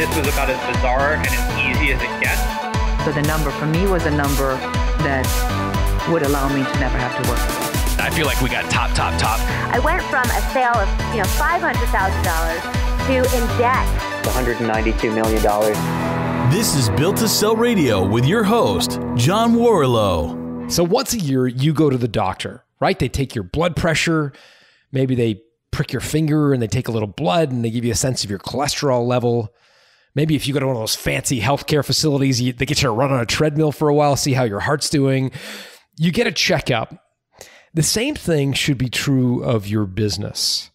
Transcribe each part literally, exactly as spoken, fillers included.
This was about as bizarre and as easy as it gets. So the number for me was a number that would allow me to never have to work again. I feel like we got top, top, top. I went from a sale of you know five hundred thousand dollars to in debt. one hundred ninety-two million dollars. This is Built to Sell Radio with your host, John Warrillow. So once a year, you go to the doctor, right? They take your blood pressure, maybe they prick your finger and they take a little blood and they give you a sense of your cholesterol level. Maybe if you go to one of those fancy healthcare facilities, you, they get you to run on a treadmill for a while, see how your heart's doing. You get a checkup. The same thing should be true of your business.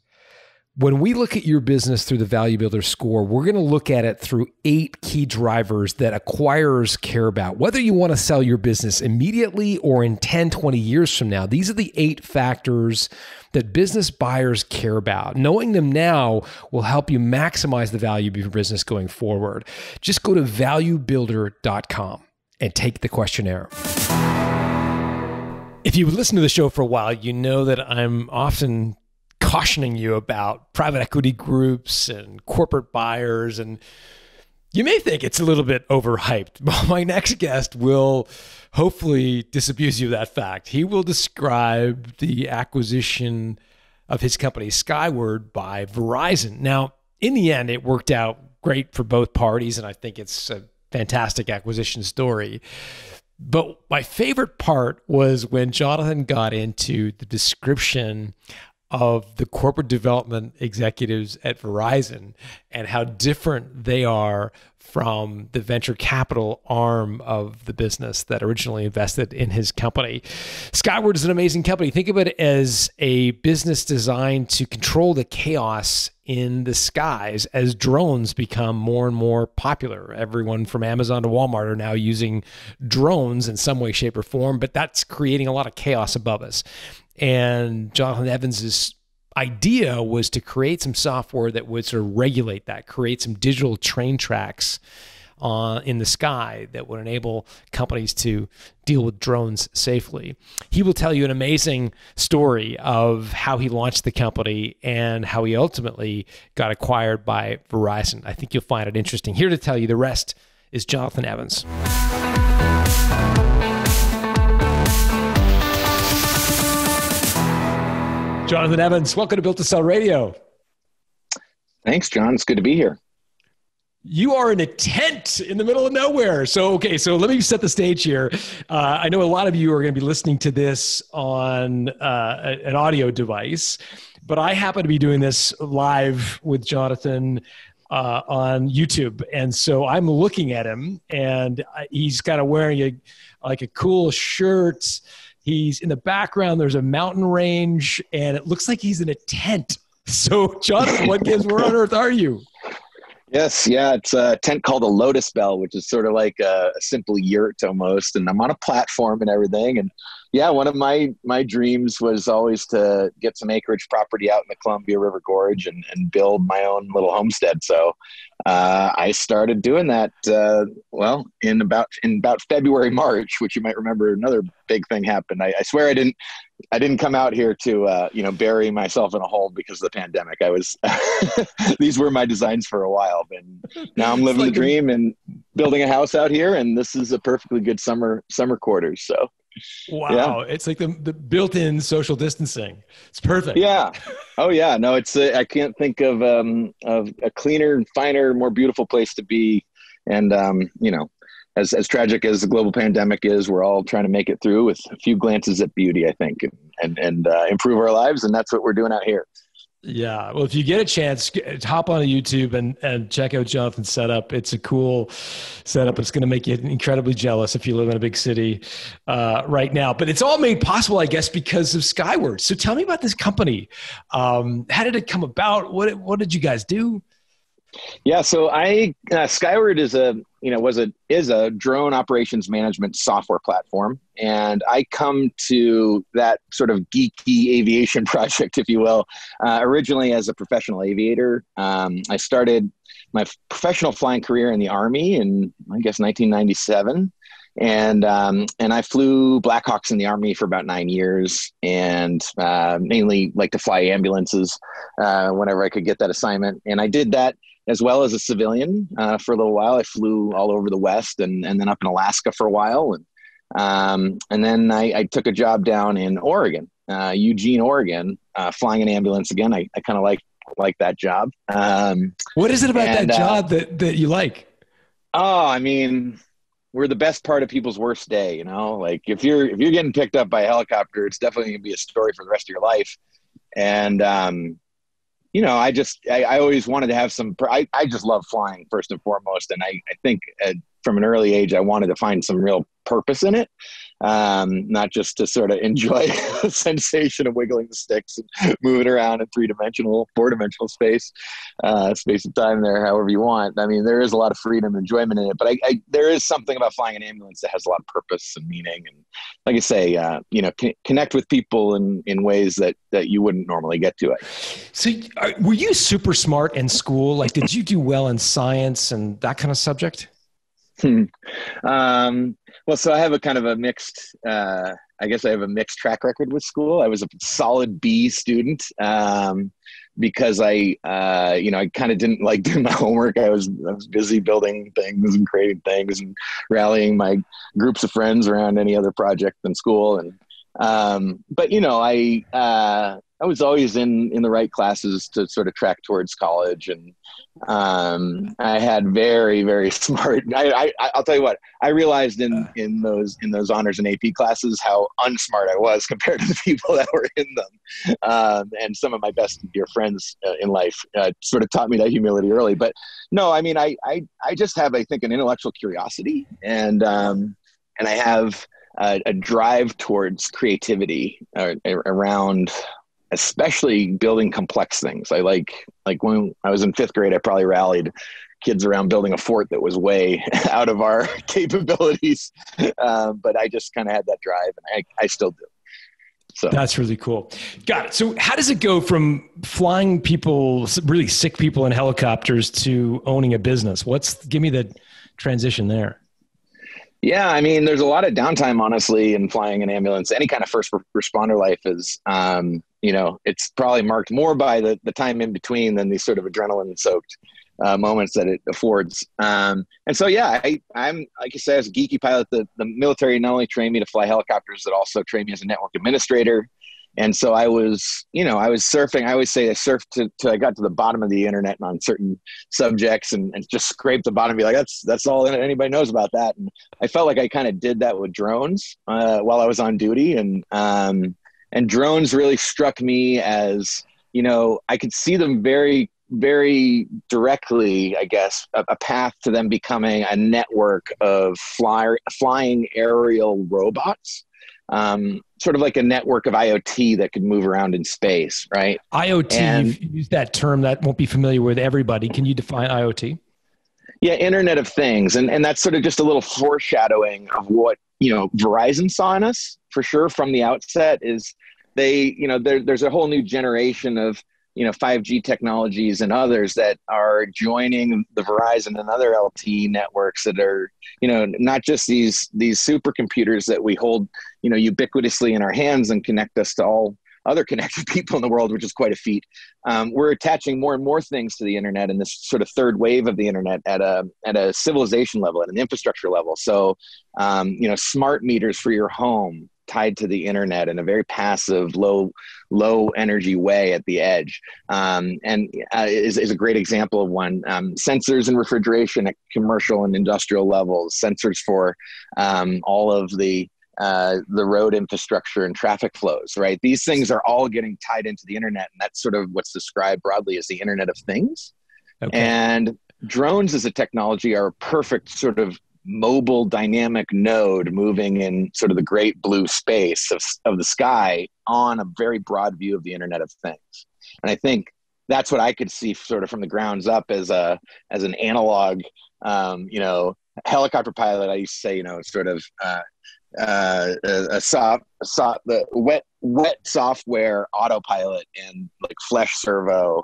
When we look at your business through the Value Builder Score, we're going to look at it through eight key drivers that acquirers care about. Whether you want to sell your business immediately or in ten, twenty years from now, these are the eight factors that business buyers care about. Knowing them now will help you maximize the value of your business going forward. Just go to value builder dot com and take the questionnaire. If you've listened to the show for a while, you know that I'm often cautioning you about private equity groups and corporate buyers. And you may think it's a little bit overhyped. My next guest will hopefully disabuse you of that fact. He will describe the acquisition of his company Skyward by Verizon. Now, in the end, it worked out great for both parties, and I think it's a fantastic acquisition story. But my favorite part was when Jonathan got into the description of the corporate development executives at Verizon and how different they are from the venture capital arm of the business that originally invested in his company. Skyward is an amazing company. Think of it as a business designed to control the chaos in the skies as drones become more and more popular. Everyone from Amazon to Walmart are now using drones in some way, shape, or form, but that's creating a lot of chaos above us. And Jonathan Evans's idea was to create some software that would sort of regulate that, create some digital train tracks uh, in the sky that would enable companies to deal with drones safely. He will tell you an amazing story of how he launched the company and how he ultimately got acquired by Verizon. I think you'll find it interesting. Here to tell you the rest is Jonathan Evans. Jonathan Evans, welcome to Built to Sell Radio. Thanks, John. It's good to be here. You are in a tent in the middle of nowhere. So, okay, so let me set the stage here. Uh, I know a lot of you are going to be listening to this on uh, an audio device, but I happen to be doing this live with Jonathan uh, on YouTube. And so I'm looking at him, and he's kind of wearing a, like a cool shirt. He's in the background, there's a mountain range, and it looks like he's in a tent. So Jonathan, what gives, where on earth are you? Yes, yeah, it's a tent called a Lotus Bell, which is sort of like a simple yurt almost, and I'm on a platform and everything. And yeah, one of my, my dreams was always to get some acreage property out in the Columbia River Gorge and, and build my own little homestead. So uh, I started doing that, uh, well, in about in about February, March, which you might remember another big thing happened. I, I swear I didn't I didn't come out here to uh, you know bury myself in a hole because of the pandemic. I was these were my designs for a while, but now I'm living like the dream and building a house out here, and this is a perfectly good summer summer quarters. So wow, yeah. It's like the, the built-in social distancing. It's perfect. Yeah. Oh yeah. No, it's a, I can't think of um of a cleaner, finer, more beautiful place to be. And um, you know, as as tragic as the global pandemic is, we're all trying to make it through with a few glances at beauty, I think, and and, and uh, improve our lives, and that's what we're doing out here. Yeah. Well, if you get a chance, hop on YouTube and, and check out Jonathan's setup. It's a cool setup. It's going to make you incredibly jealous if you live in a big city uh, right now. But it's all made possible, I guess, because of Skyward. So tell me about this company. Um, how did it come about? What what did you guys do? Yeah. So I uh, Skyward is a you know was a is a drone operations management software platform, and I come to that sort of geeky aviation project, if you will, uh, originally as a professional aviator. Um, I started my professional flying career in the Army in I guess nineteen ninety-seven, and um, and I flew Blackhawks in the Army for about nine years, and uh, mainly like to fly ambulances uh, whenever I could get that assignment, and I did that as well as a civilian uh, for a little while. I flew all over the West and, and then up in Alaska for a while. And um, and then I, I took a job down in Oregon, uh, Eugene, Oregon, uh, flying an ambulance again. I, I kind of like like that job. Um, what is it about and, that job uh, that, that you like? Oh, I mean, we're the best part of people's worst day. You know, like if you're, if you're getting picked up by a helicopter, it's definitely gonna be a story for the rest of your life. And, um, you know, I just, I, I always wanted to have some, I, I just love flying first and foremost. And I, I think at, from an early age, I wanted to find some real purpose in it. Um, not just to sort of enjoy the sensation of wiggling the sticks and moving around in three dimensional, four dimensional space, uh, space and time there, however you want. I mean, there is a lot of freedom and enjoyment in it, but I, I, there is something about flying an ambulance that has a lot of purpose and meaning. And like I say, uh, you know, c- connect with people in, in ways that, that you wouldn't normally get to it. So uh, were you super smart in school? Like, did you do well in science and that kind of subject? Hmm. Um, well, so I have a kind of a mixed, uh, I guess I have a mixed track record with school. I was a solid B student, um, because I, uh, you know, I kind of didn't like doing my homework. I was, I was busy building things and creating things and rallying my groups of friends around any other project than school. And, um, but you know, I, uh, I was always in, in the right classes to sort of track towards college. And, um, I had very, very smart, I, I, I'll tell you what, I realized in, in those, in those honors and A P classes, how unsmart I was compared to the people that were in them. Um, and some of my best and dear friends uh, in life, uh, sort of taught me that humility early, but no, I mean, I, I, I just have, I think, an intellectual curiosity and, um, and I have a, a drive towards creativity uh, around, especially building complex things. I like, like when I was in fifth grade, I probably rallied kids around building a fort that was way out of our capabilities. Uh, but I just kind of had that drive and I, I still do. So that's really cool. Got it. So how does it go from flying people, really sick people in helicopters to owning a business? What's, give me the transition there. Yeah, I mean, there's a lot of downtime, honestly, in flying an ambulance. Any kind of first responder life is, um, you know, it's probably marked more by the, the time in between than these sort of adrenaline-soaked uh, moments that it affords. Um, and so, yeah, I, I'm, like I said, as a geeky pilot, the, the military not only trained me to fly helicopters, but also trained me as a network administrator. And so I was, you know, I was surfing. I always say I surfed till to, to I got to the bottom of the internet on certain subjects and, and just scraped the bottom and be like, that's, that's all anybody knows about that. And I felt like I kind of did that with drones uh, while I was on duty. And, um, and drones really struck me as, you know, I could see them very, very directly, I guess, a, a path to them becoming a network of fly, flying aerial robots. Um, sort of like a network of IoT that could move around in space, right? IoT, and you've used that term that won't be familiar with everybody. Can you define IoT? Yeah, Internet of Things. And and that's sort of just a little foreshadowing of what, you know, Verizon saw in us, for sure, from the outset, is they, you know, there, there's a whole new generation of, you know, five G technologies and others that are joining the Verizon and other L T E networks that are, you know, not just these, these supercomputers that we hold, you know, ubiquitously in our hands and connect us to all other connected people in the world, which is quite a feat. Um, we're attaching more and more things to the internet and this sort of third wave of the internet at a, at a civilization level, at an infrastructure level. So, um, you know, smart meters for your home, tied to the internet in a very passive, low, low energy way at the edge, um, and uh, is, is a great example of one. Um, sensors in refrigeration at commercial and industrial levels, sensors for um, all of the uh, the road infrastructure and traffic flows. Right, these things are all getting tied into the internet, and that's sort of what's described broadly as the Internet of Things. Okay. And drones as a technology are a perfect sort of mobile dynamic node moving in sort of the great blue space of, of the sky on a very broad view of the Internet of Things. And I think that's what I could see sort of from the grounds up as a, as an analog, um, you know, helicopter pilot. I used to say, you know, sort of, uh, uh, a, a soft, a soft, the wet, wet software autopilot and like flesh servo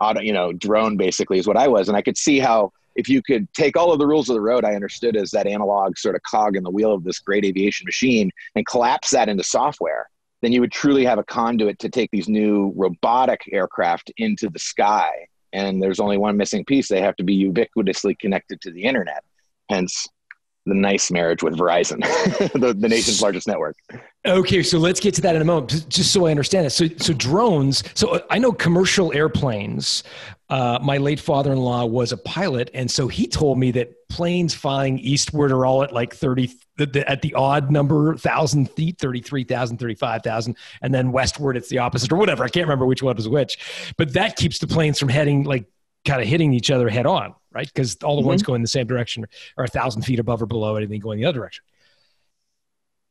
auto, you know, drone basically is what I was. And I could see how, if you could take all of the rules of the road I understood as that analog sort of cog in the wheel of this great aviation machine and collapse that into software, then you would truly have a conduit to take these new robotic aircraft into the sky and there's only one missing piece. They have to be ubiquitously connected to the internet, hence the nice marriage with Verizon, the, the nation's largest network. Okay, so let's get to that in a moment, just so I understand it. So, so drones, so I know commercial airplanes. Uh, my late father-in-law was a pilot, and so he told me that planes flying eastward are all at like thirty, at the odd number, one thousand feet, thirty-three thousand, thirty-five thousand, and then westward it's the opposite or whatever. I can't remember which one was which. But that keeps the planes from heading, like kind of hitting each other head on, right? Because all the mm-hmm. ones go in the same direction or a thousand feet above or below anything going the other direction.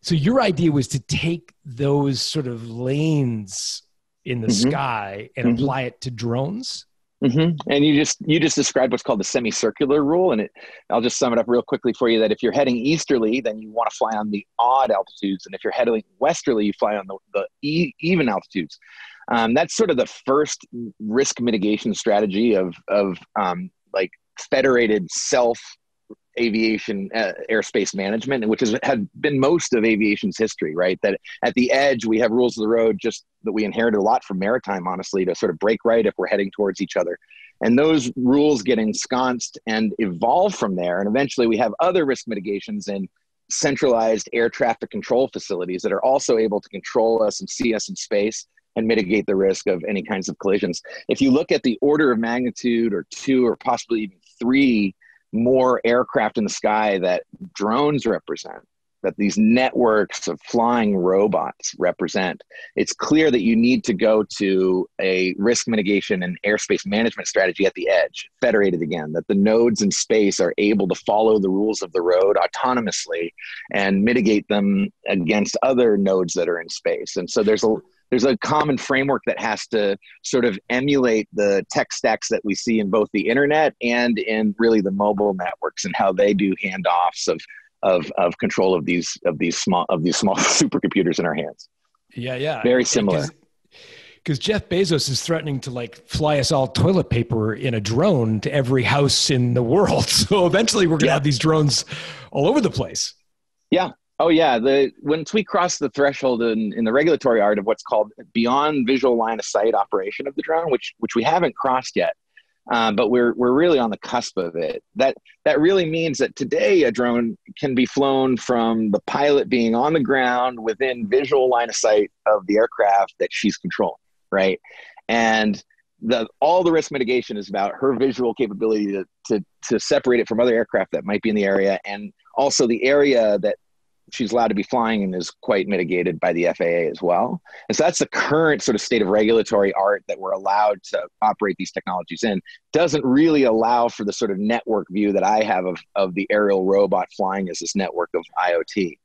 So your idea was to take those sort of lanes in the mm-hmm. sky and mm-hmm. apply it to drones? Mm-hmm. And you just you just described what's called the semicircular rule. And it, I'll just sum it up real quickly for you that if you're heading easterly, then you want to fly on the odd altitudes. And if you're heading westerly, you fly on the, the e- even altitudes. Um, that's sort of the first risk mitigation strategy of, of um, like federated self aviation uh, airspace management, which has been most of aviation's history, right? That at the edge, we have rules of the road just that we inherited a lot from maritime, honestly, to sort of break right if we're heading towards each other. And those rules get ensconced and evolve from there. And eventually we have other risk mitigations in centralized air traffic control facilities that are also able to control us and see us in space and mitigate the risk of any kinds of collisions. If you look at the order of magnitude or two or possibly even three more aircraft in the sky that drones represent, that these networks of flying robots represent, it's clear that you need to go to a risk mitigation and airspace management strategy at the edge, federated again, that the nodes in space are able to follow the rules of the road autonomously and mitigate them against other nodes that are in space. And so there's a There's a common framework that has to sort of emulate the tech stacks that we see in both the internet and in really the mobile networks and how they do handoffs of of of control of these of these small of these small supercomputers in our hands. Yeah, yeah. Very similar. Because Jeff Bezos is threatening to like fly us all toilet paper in a drone to every house in the world. So eventually we're going to yeah. have these drones all over the place. Yeah. Oh yeah, the, once we cross the threshold in, in the regulatory art of what's called beyond visual line of sight operation of the drone, which which we haven't crossed yet, um, but we're we're really on the cusp of it. That that really means that today a drone can be flown from the pilot being on the ground within visual line of sight of the aircraft that she's controlling, right? And the all the risk mitigation is about her visual capability to to, to separate it from other aircraft that might be in the area, and also the area that she's allowed to be flying and is quite mitigated by the F A A as well. And so that's the current sort of state of regulatory art that we're allowed to operate these technologies in. Doesn't really allow for the sort of network view that I have of, of the aerial robot flying as this network of IoT.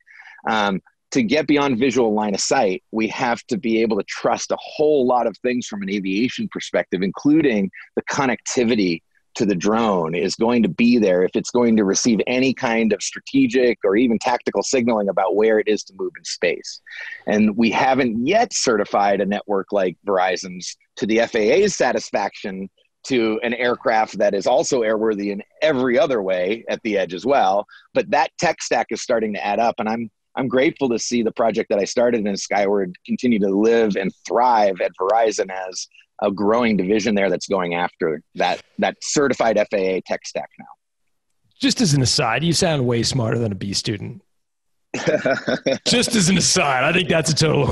Um, to get beyond visual line of sight, we have to be able to trust a whole lot of things from an aviation perspective, including the connectivity to the drone is going to be there if it's going to receive any kind of strategic or even tactical signaling about where it is to move in space. And we haven't yet certified a network like Verizon's to the F A A's satisfaction to an aircraft that is also airworthy in every other way at the edge as well. But that tech stack is starting to add up, and I'm I'm grateful to see the project that I started in Skyward continue to live and thrive at Verizon as a growing division there that's going after that that certified F A A tech stack now. Just as an aside, you sound way smarter than a B student. Just as an aside, I think that's a total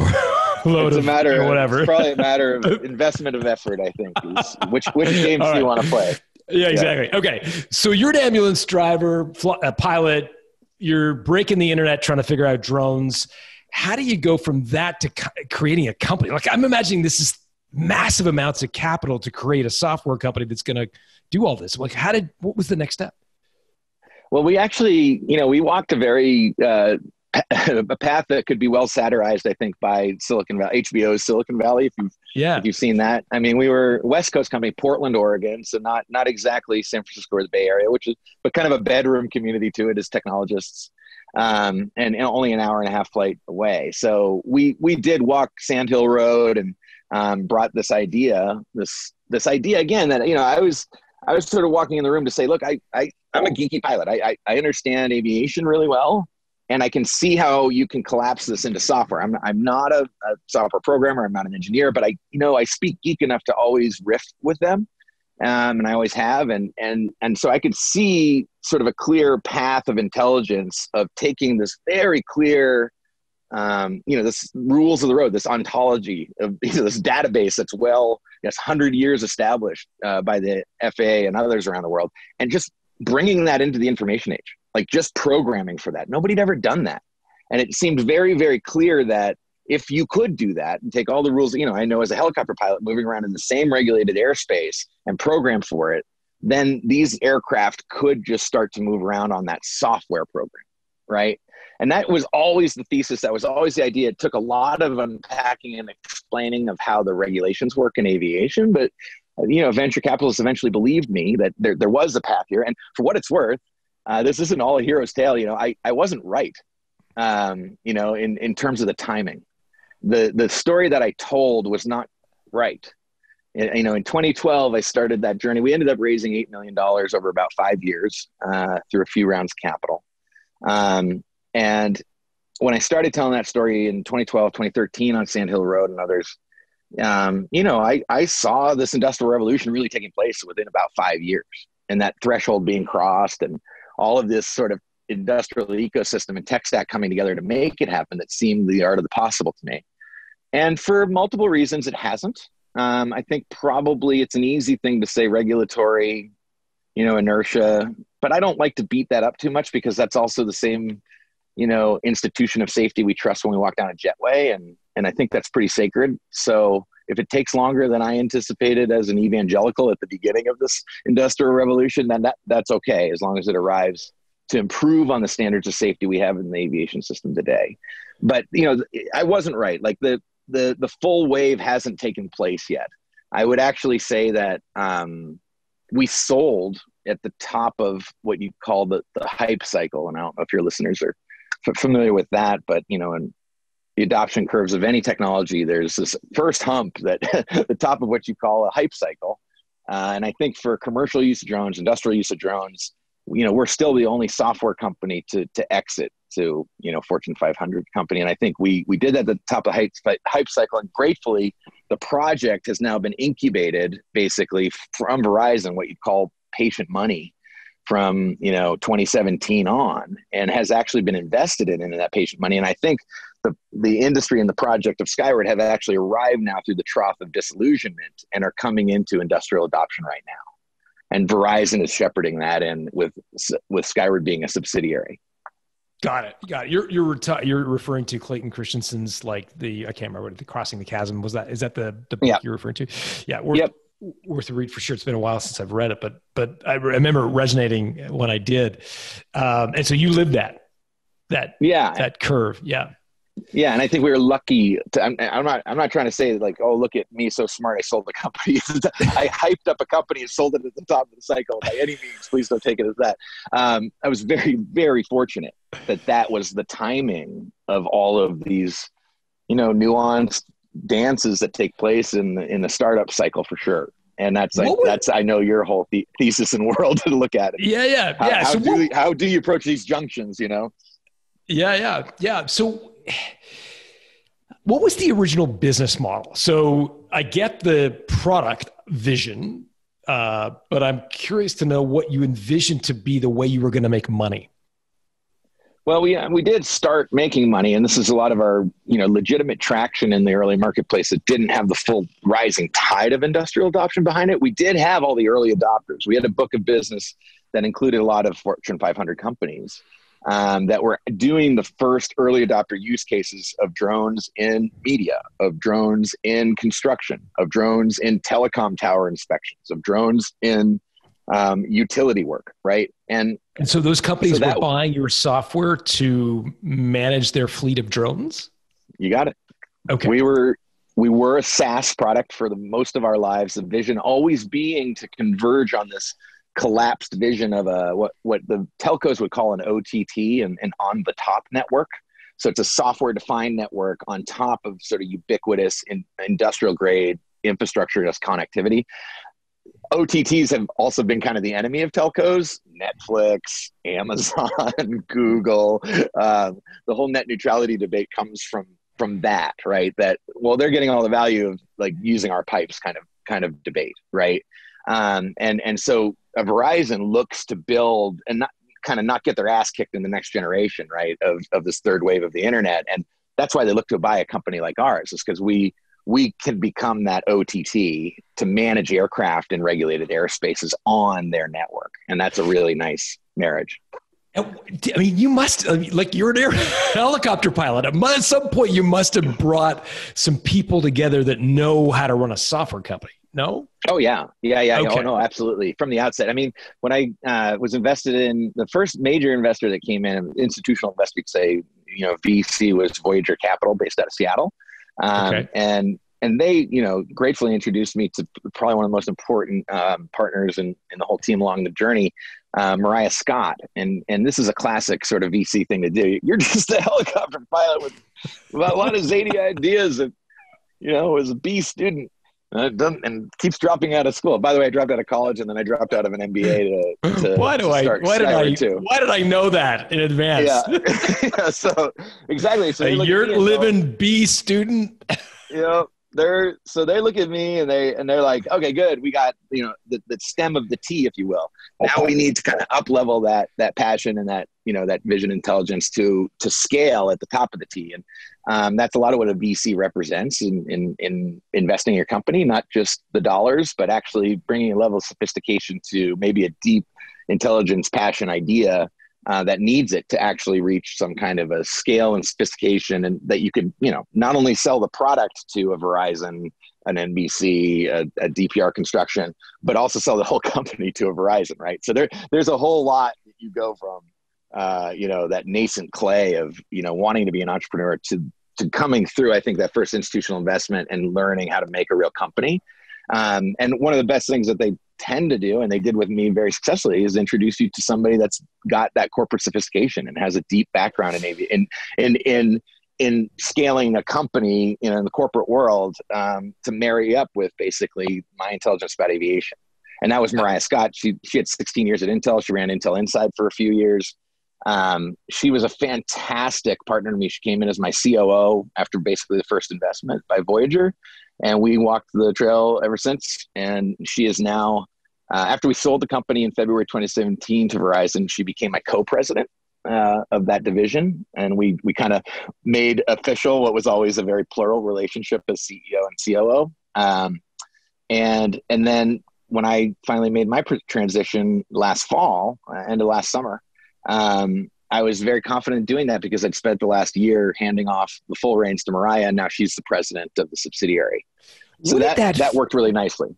load it's a of matter of, whatever. It's probably a matter of investment of effort, I think. Is which which games right. do you want to play? Yeah, exactly. Yeah. Okay, so you're an ambulance driver, fl- a pilot. You're breaking the internet, trying to figure out drones. How do you go from that to co- creating a company? Like I'm imagining this is massive amounts of capital to create a software company that's going to do all this. Like how did, what was the next step? Well, we actually, you know, we walked a very, uh, a path that could be well satirized, I think, by Silicon Valley, H B O's Silicon Valley. If you've, yeah. if you've seen that, I mean, we were a West Coast company, Portland, Oregon. So not, not exactly San Francisco or the Bay Area, which is, but kind of a bedroom community to it as technologists. Um, and, and only an hour and a half flight away. So we, we did walk Sand Hill Road and, Um, brought this idea, this this idea again that, you know, I was I was sort of walking in the room to say, look, I, I, I'm a geeky pilot. I, I I understand aviation really well, and I can see how you can collapse this into software. I'm I'm not a, a software programmer. I'm not an engineer, but I, you know, I speak geek enough to always riff with them. um, and I always have. And, and, and so I could see sort of a clear path of intelligence of taking this very clear, um, you know, this rules of the road, this ontology of you know, this database that's well, that's one hundred years established uh, by the F A A and others around the world, and just bringing that into the information age, like just programming for that. Nobody'd ever done that. And it seemed very, very clear that if you could do that and take all the rules, you know, I know as a helicopter pilot moving around in the same regulated airspace and program for it, then these aircraft could just start to move around on that software program, right? And that was always the thesis. That was always the idea. It took a lot of unpacking and explaining of how the regulations work in aviation. But, you know, venture capitalists eventually believed me that there, there was a path here. And for what it's worth, uh, this isn't all a hero's tale. You know, I, I wasn't right, um, you know, in, in terms of the timing. The the story that I told was not right. You know, in twenty twelve, I started that journey. We ended up raising eight million dollars over about five years uh, through a few rounds of capital. Um, and when I started telling that story in twenty twelve, twenty thirteen on Sand Hill Road and others, um, you know, I, I saw this industrial revolution really taking place within about five years and that threshold being crossed and all of this sort of industrial ecosystem and tech stack coming together to make it happen that seemed the art of the possible to me. And for multiple reasons, it hasn't. Um, I think probably it's an easy thing to say regulatory, you know, inertia, but I don't like to beat that up too much because that's also the same, you know, institution of safety we trust when we walk down a jetway. And, and I think that's pretty sacred. So if it takes longer than I anticipated as an evangelical at the beginning of this industrial revolution, then that, that's okay, as long as it arrives to improve on the standards of safety we have in the aviation system today. But, you know, I wasn't right. Like the, the the full wave hasn't taken place yet. I would actually say that um, we sold at the top of what you call the, the hype cycle. And I don't know if your listeners are f- familiar with that, but, you know, in the adoption curves of any technology, there's this first hump that the top of what you call a hype cycle. Uh, and I think for commercial use of drones, industrial use of drones, you know, we're still the only software company to, to exit to, you know, Fortune five hundred company. And I think we, we did that at the top of the hype, hype cycle. And gratefully, the project has now been incubated basically from Verizon, what you'd call patient money from, you know, twenty seventeen on, and has actually been invested in, in that patient money. And I think the, the industry and the project of Skyward have actually arrived now through the trough of disillusionment and are coming into industrial adoption right now. And Verizon is shepherding that in with with Skyward being a subsidiary. Got it. Got it. You're you're reti- you're referring to Clayton Christensen's, like the I can't remember what the Crossing the Chasm was. That is that the the book yeah. you're referring to? Yeah. Worth, yep. worth a read for sure. It's been a while since I've read it, but but I remember resonating when I did. Um, and so you lived that that yeah. that curve. Yeah. Yeah, and I think we were lucky. To, I'm, I'm not. I'm not trying to say like, oh, look at me, so smart. I sold the company. I hyped up a company and sold it at the top of the cycle. By any means, please don't take it as that. Um, I was very, very fortunate that that was the timing of all of these, you know, nuanced dances that take place in the, in the startup cycle for sure. And that's like, would, that's I know your whole the- thesis and world to look at it. Yeah, yeah, how, yeah. How, so do, what, how do you approach these junctions? You know. Yeah, yeah, yeah. So. What was the original business model? So I get the product vision, uh, but I'm curious to know what you envisioned to be the way you were going to make money. Well, we, uh, we did start making money, and this is a lot of our, you know, legitimate traction in the early marketplace that didn't have the full rising tide of industrial adoption behind it. We did have all the early adopters. We had a book of business that included a lot of Fortune five hundred companies. Um, that were doing the first early adopter use cases of drones in media, of drones in construction, of drones in telecom tower inspections, of drones in um, utility work, right? And, and so those companies so were buying your software to manage their fleet of drones? You got it. Okay. We were we were a SaaS product for the most of our lives, the vision always being to converge on this collapsed vision of a what what the telcos would call an O T T and an on the top network. So it's a software defined network on top of sort of ubiquitous in, industrial grade infrastructure as connectivity. O T Ts have also been kind of the enemy of telcos. Netflix, Amazon, Google, uh, the whole net neutrality debate comes from from that, right? That well, they're getting all the value of like using our pipes kind of kind of debate, right? Um, and, and so a Verizon looks to build and not kind of not get their ass kicked in the next generation, right, of, of this third wave of the internet. And that's why they look to buy a company like ours, is because we, we can become that O T T to manage aircraft in regulated airspaces on their network. And that's a really nice marriage. I mean, you must, like, you're an air helicopter pilot. At some point, you must have brought some people together that know how to run a software company, no? Oh, yeah. Yeah, yeah. Okay. Oh, no, absolutely. From the outset. I mean, when I uh, was invested in, the first major investor that came in, institutional investor, you'd say, you know, V C, was Voyager Capital, based out of Seattle. Um, okay. And and they, you know, gratefully introduced me to probably one of the most important um, partners in, in the whole team along the journey, uh, Mariah Scott. And and this is a classic sort of V C thing to do. You're just a helicopter pilot with a lot of zany ideas, and, you know, was a B student uh, and keeps dropping out of school. By the way, I dropped out of college and then I dropped out of an M B A to, to, why do to start I, why Skyward did I, too. Why did I know that in advance? Yeah, yeah, so exactly. So a you're living and, B student? You know, they're, so they look at me and they, and they're like, okay, good. We got, you know, the, the stem of the T, if you will. Now we need to kind of up level that, that passion and that, you know, that vision intelligence to, to scale at the top of the T. And um, that's a lot of what a V C represents in, in, in investing in your company, not just the dollars, but actually bringing a level of sophistication to maybe a deep intelligence, passion idea Uh, that needs it to actually reach some kind of a scale and sophistication, and that you could, you know, not only sell the product to a Verizon, an N B C, a, a D P R Construction, but also sell the whole company to a Verizon, right? So there, there's a whole lot that you go from, uh, you know, that nascent clay of, you know, wanting to be an entrepreneur to, to coming through, I think, that first institutional investment and learning how to make a real company. Um, and one of the best things that they tend to do, and they did with me very successfully, is introduce you to somebody that's got that corporate sophistication and has a deep background in in in in, in scaling a company, you know, in the corporate world, um, to marry up with basically my intelligence about aviation. And that was Mariah Scott. She she had sixteen years at Intel. She ran Intel Inside for a few years. Um, she was a fantastic partner to me. She came in as my C O O after basically the first investment by Voyager. And we walked the trail ever since. And she is now, uh, after we sold the company in February twenty seventeen to Verizon, she became my co-president uh, of that division. And we we kind of made official what was always a very plural relationship as C E O and C O O. Um, and and then when I finally made my transition last fall, uh, end of last summer, um, I was very confident in doing that because I'd spent the last year handing off the full reins to Mariah, and now she's the president of the subsidiary. So that, that that worked really nicely.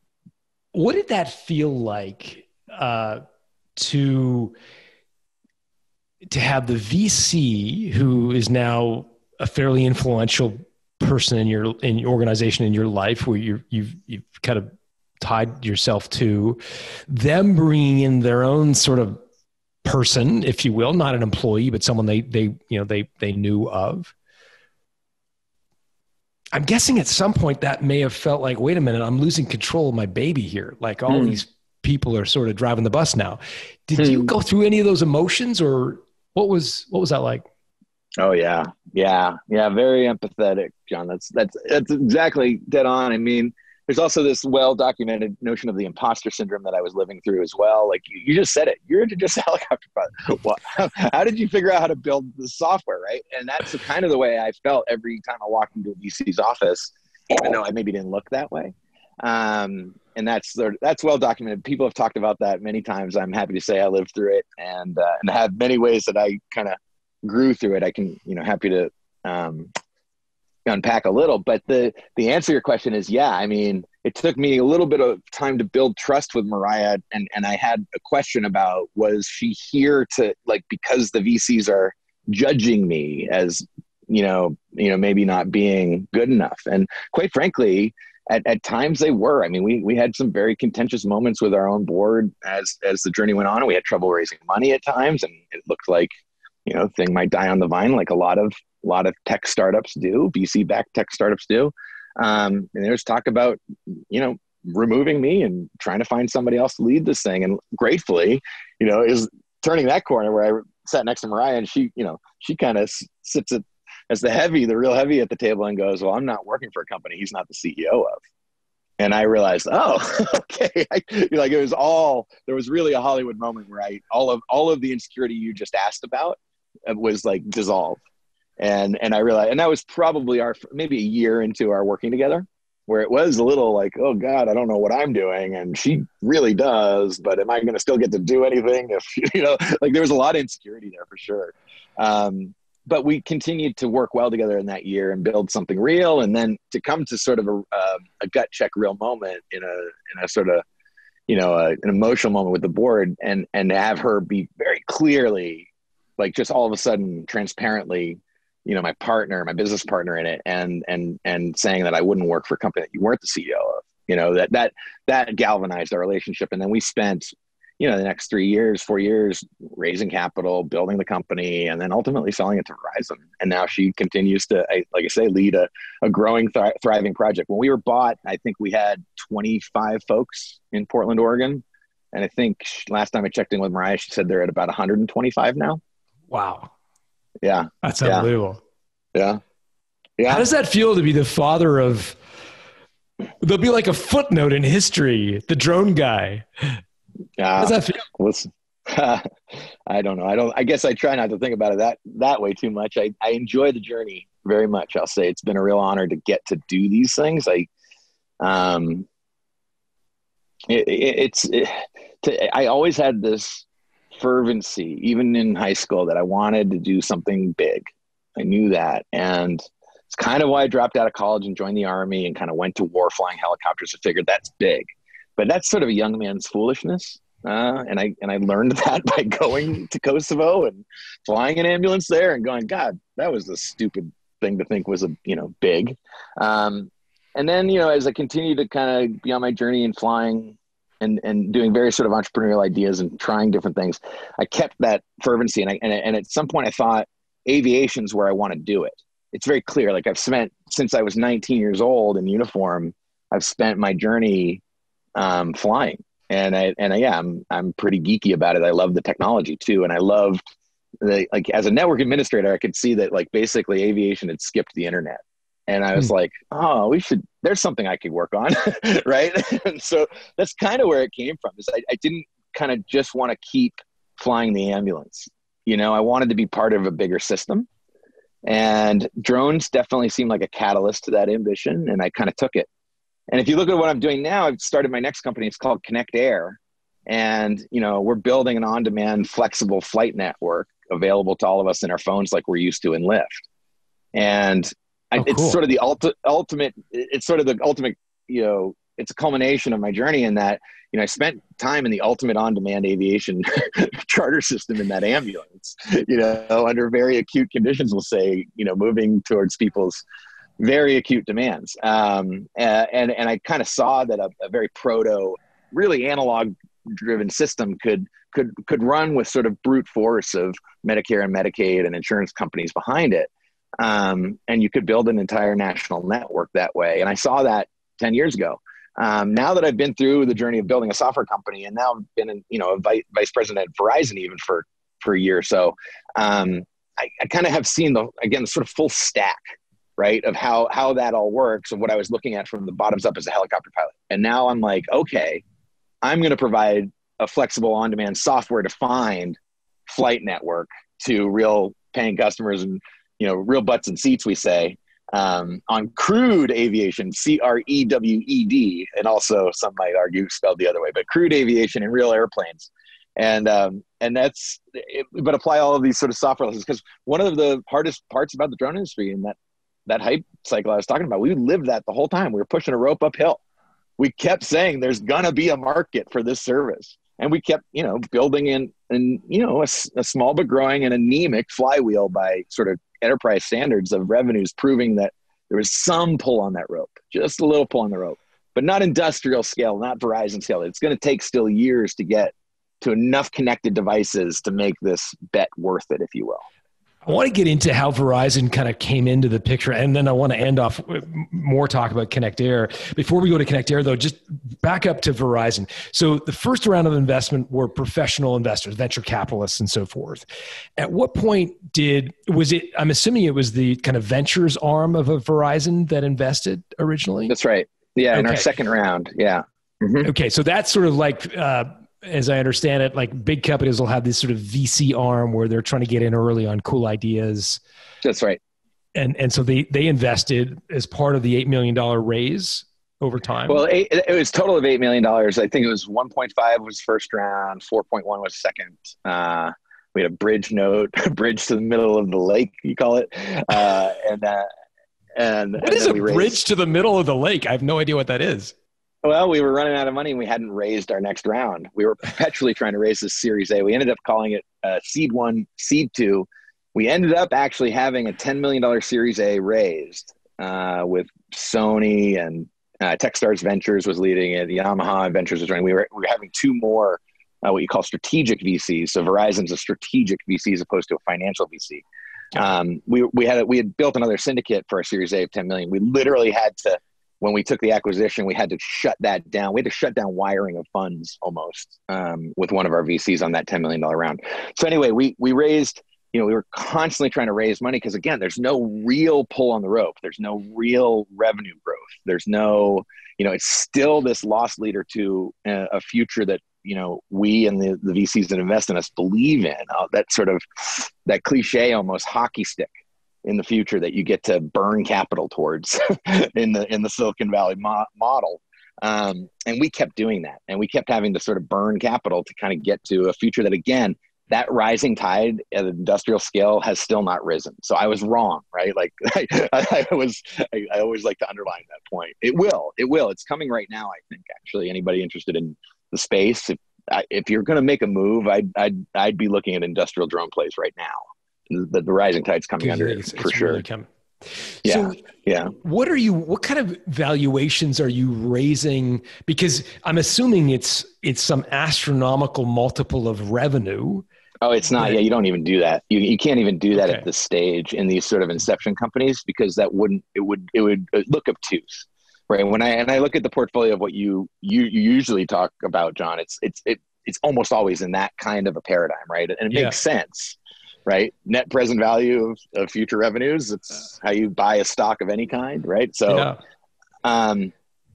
What did that feel like uh, to to have the V C, who is now a fairly influential person in your in your organization, in your life, where you you've you've kind of tied yourself to, them bringing in their own sort of person, if you will, not an employee, but someone they, they, you know, they, they knew of? I'm guessing at some point that may have felt like, wait a minute, I'm losing control of my baby here. Like all mm. these people are sort of driving the bus now. Did mm. you go through any of those emotions, or what was, what was that like? Oh yeah. Yeah. Yeah. Very empathetic, John. That's, that's, that's exactly dead on. I mean, there's also this well-documented notion of the imposter syndrome that I was living through as well. Like you, you just said it, you're just a helicopter pilot. Well, how, how did you figure out how to build the software, right? And that's the, kind of the way I felt every time I walked into a V C's office, even though I maybe didn't look that way. Um, and that's that's well-documented. People have talked about that many times. I'm happy to say I lived through it, and uh, and have many ways that I kind of grew through it. I can, you know, happy to um, unpack a little, but the, the answer to your question is, yeah, I mean, it took me a little bit of time to build trust with Mariah. And, and I had a question about, was she here to, like, because the V Cs are judging me as, you know, you know, maybe not being good enough. And quite frankly, at, at times they were. I mean, we, we had some very contentious moments with our own board as, as the journey went on. We had trouble raising money at times, and it looked like, you know, thing might die on the vine, like a lot of, a lot of tech startups do, V C-backed tech startups do. Um, and there's talk about, you know, removing me and trying to find somebody else to lead this thing. And gratefully, you know, is turning that corner where I sat next to Mariah, and she, you know, she kind of sits at, as the heavy, the real heavy at the table, and goes, well, I'm not working for a company he's not the C E O of. And I realized, oh, okay. I, like it was all, there was really a Hollywood moment where I, all of, all of the insecurity you just asked about was like dissolved. And, and I realized, and that was probably our, maybe a year into our working together, where it was a little like, oh God, I don't know what I'm doing. And she really does, but am I going to still get to do anything? If, you know, like there was a lot of insecurity there for sure. Um, but we continued to work well together in that year and build something real. And then to come to sort of a, uh, a gut check real moment in a, in a sort of, you know, a, an emotional moment with the board, and, and to have her be very clearly, like just all of a sudden transparently, you know, my partner, my business partner in it, and, and, and saying that I wouldn't work for a company that you weren't the C E O of, you know, that, that, that galvanized our relationship. And then we spent, you know, the next three years, four years, raising capital, building the company, and then ultimately selling it to Verizon. And now she continues to, I, like I say, lead a, a growing, thri- thriving project. When we were bought, I think we had twenty-five folks in Portland, Oregon. And I think she, last time I checked in with Mariah, she said they're at about one hundred twenty-five now. Wow. Yeah. That's yeah. unbelievable. Yeah. Yeah. How does that feel to be the father of, there'll be like a footnote in history, the drone guy. Yeah. How does that feel? Listen, I don't know. I don't, I guess I try not to think about it that, that way too much. I, I enjoy the journey very much. I'll say it's been a real honor to get to do these things. I, um, it, it, it's, it, to, I always had this fervency, even in high school, that I wanted to do something big. I knew that. And it's kind of why I dropped out of college and joined the Army and kind of went to war flying helicopters. I figured that's big. But that's sort of a young man's foolishness. Uh, and I and I learned that by going to Kosovo and flying an ambulance there and going, God, that was a stupid thing to think was a, you know, big. Um, and then, you know, as I continue to kind of be on my journey in flying and, and doing various sort of entrepreneurial ideas and trying different things, I kept that fervency. And I, and, and at some point I thought, aviation's where I want to do it. It's very clear. Like I've spent, since I was nineteen years old in uniform, I've spent my journey um, flying. And I, and I, yeah, I'm, I'm pretty geeky about it. I love the technology too. And I loved the, like as a network administrator, I could see that like basically aviation had skipped the internet. And I was like, oh, we should, there's something I could work on. Right. And so that's kind of where it came from, is I, I didn't kind of just want to keep flying the ambulance. You know, I wanted to be part of a bigger system, and drones definitely seemed like a catalyst to that ambition. And I kind of took it. And if you look at what I'm doing now, I've started my next company. It's called Connect Air. And, you know, we're building an on-demand flexible flight network available to all of us in our phones, like we're used to in Lyft. And I, oh, cool. It's sort of the ulti- ultimate, it's sort of the ultimate, you know, it's a culmination of my journey in that, you know, I spent time in the ultimate on-demand aviation charter system in that ambulance, you know, under very acute conditions, we'll say, you know, moving towards people's very acute demands. Um, and, and I kind of saw that a, a very proto, really analog driven system could, could, could run with sort of brute force of Medicare and Medicaid and insurance companies behind it. Um, and you could build an entire national network that way. And I saw that ten years ago. Um, now that I've been through the journey of building a software company, and now I've been, in, you know, a vice, vice president at Verizon even for, for a year or so, um, I, I kind of have seen the, again, the sort of full stack, right, of how, how that all works, and what I was looking at from the bottoms up as a helicopter pilot. And now I'm like, okay, I'm going to provide a flexible on-demand software-defined flight network to real paying customers and, you know, real butts and seats, we say, um, on crewed aviation, C R E W E D, and also some might argue spelled the other way, but crewed aviation and real airplanes. And, um, and that's, it, but apply all of these sort of software lessons, because one of the hardest parts about the drone industry, and that, that hype cycle I was talking about, we lived that the whole time. We were pushing a rope uphill. We kept saying there's going to be a market for this service. And we kept, you know, building in, and, you know, a, a small but growing and anemic flywheel by sort of enterprise standards of revenues, proving that there was some pull on that rope, just a little pull on the rope, but not industrial scale, not Verizon scale. It's going to take still years to get to enough connected devices to make this bet worth it, if you will. I want to get into how Verizon kind of came into the picture, and then I want to end off with more talk about Connect Air. Before we go to Connect Air, though, just back up to Verizon. So the first round of investment were professional investors, venture capitalists, and so forth. At what point did, was it, I'm assuming it was the kind of ventures arm of a Verizon that invested originally? That's right. Yeah, okay. In our second round. Yeah. Mm-hmm. Okay, so that's sort of like, uh, as I understand it, like big companies will have this sort of V C arm where they're trying to get in early on cool ideas. That's right. And and so they they invested as part of the eight million dollars raise over time. Well, eight, it was total of eight million dollars. I think it was one point five was first round, four point one was second. Uh, we had a bridge note, a bridge to the middle of the lake, you call it. Uh, and uh, and What and is a bridge raised... to the middle of the lake? I have no idea what that is. Well, we were running out of money and we hadn't raised our next round. We were perpetually trying to raise this Series A. We ended up calling it uh, Seed one, Seed two. We ended up actually having a ten million dollars Series A raised uh, with Sony and uh, TechStars Ventures was leading it. Yamaha Ventures was running. We were, we were having two more uh, what you call strategic V Cs. So Verizon's a strategic V C as opposed to a financial V C. Um, we, we, had, we had built another syndicate for our Series A of ten million dollars. We literally had to... When we took the acquisition, we had to shut that down. We had to shut down wiring of funds almost um, with one of our V Cs on that ten million dollars round. So anyway, we we raised, you know, we were constantly trying to raise money because again, there's no real pull on the rope. There's no real revenue growth. There's no, you know, it's still this loss leader to a, a future that, you know, we and the, the V Cs that invest in us believe in. Uh, that sort of, that cliche almost hockey stick in the future that you get to burn capital towards in the in the Silicon Valley mo- model. Um, and we kept doing that. And we kept having to sort of burn capital to kind of get to a future that, again, that rising tide at industrial scale has still not risen. So I was wrong, right? Like I, I was, I, I always like to underline that point. It will, it will. It's coming right now, I think, actually. Anybody interested in the space, if, I, if you're going to make a move, I'd, I'd, I'd be looking at industrial drone plays right now. The, the rising tide's coming under it for sure. Really coming. Yeah. So yeah. What are you, what kind of valuations are you raising? Because I'm assuming it's, it's some astronomical multiple of revenue. Oh, it's not. Yeah. You don't even do that. You you can't even do that okay. at this stage in these sort of inception companies, because that wouldn't, it would, it would look obtuse, right? When I, and I look at the portfolio of what you, you, you usually talk about, John, it's, it's, it, it's almost always in that kind of a paradigm, right? And it yeah. makes sense. Right, net present value of, of future revenues. It's how you buy a stock of any kind, right? So, yeah. um,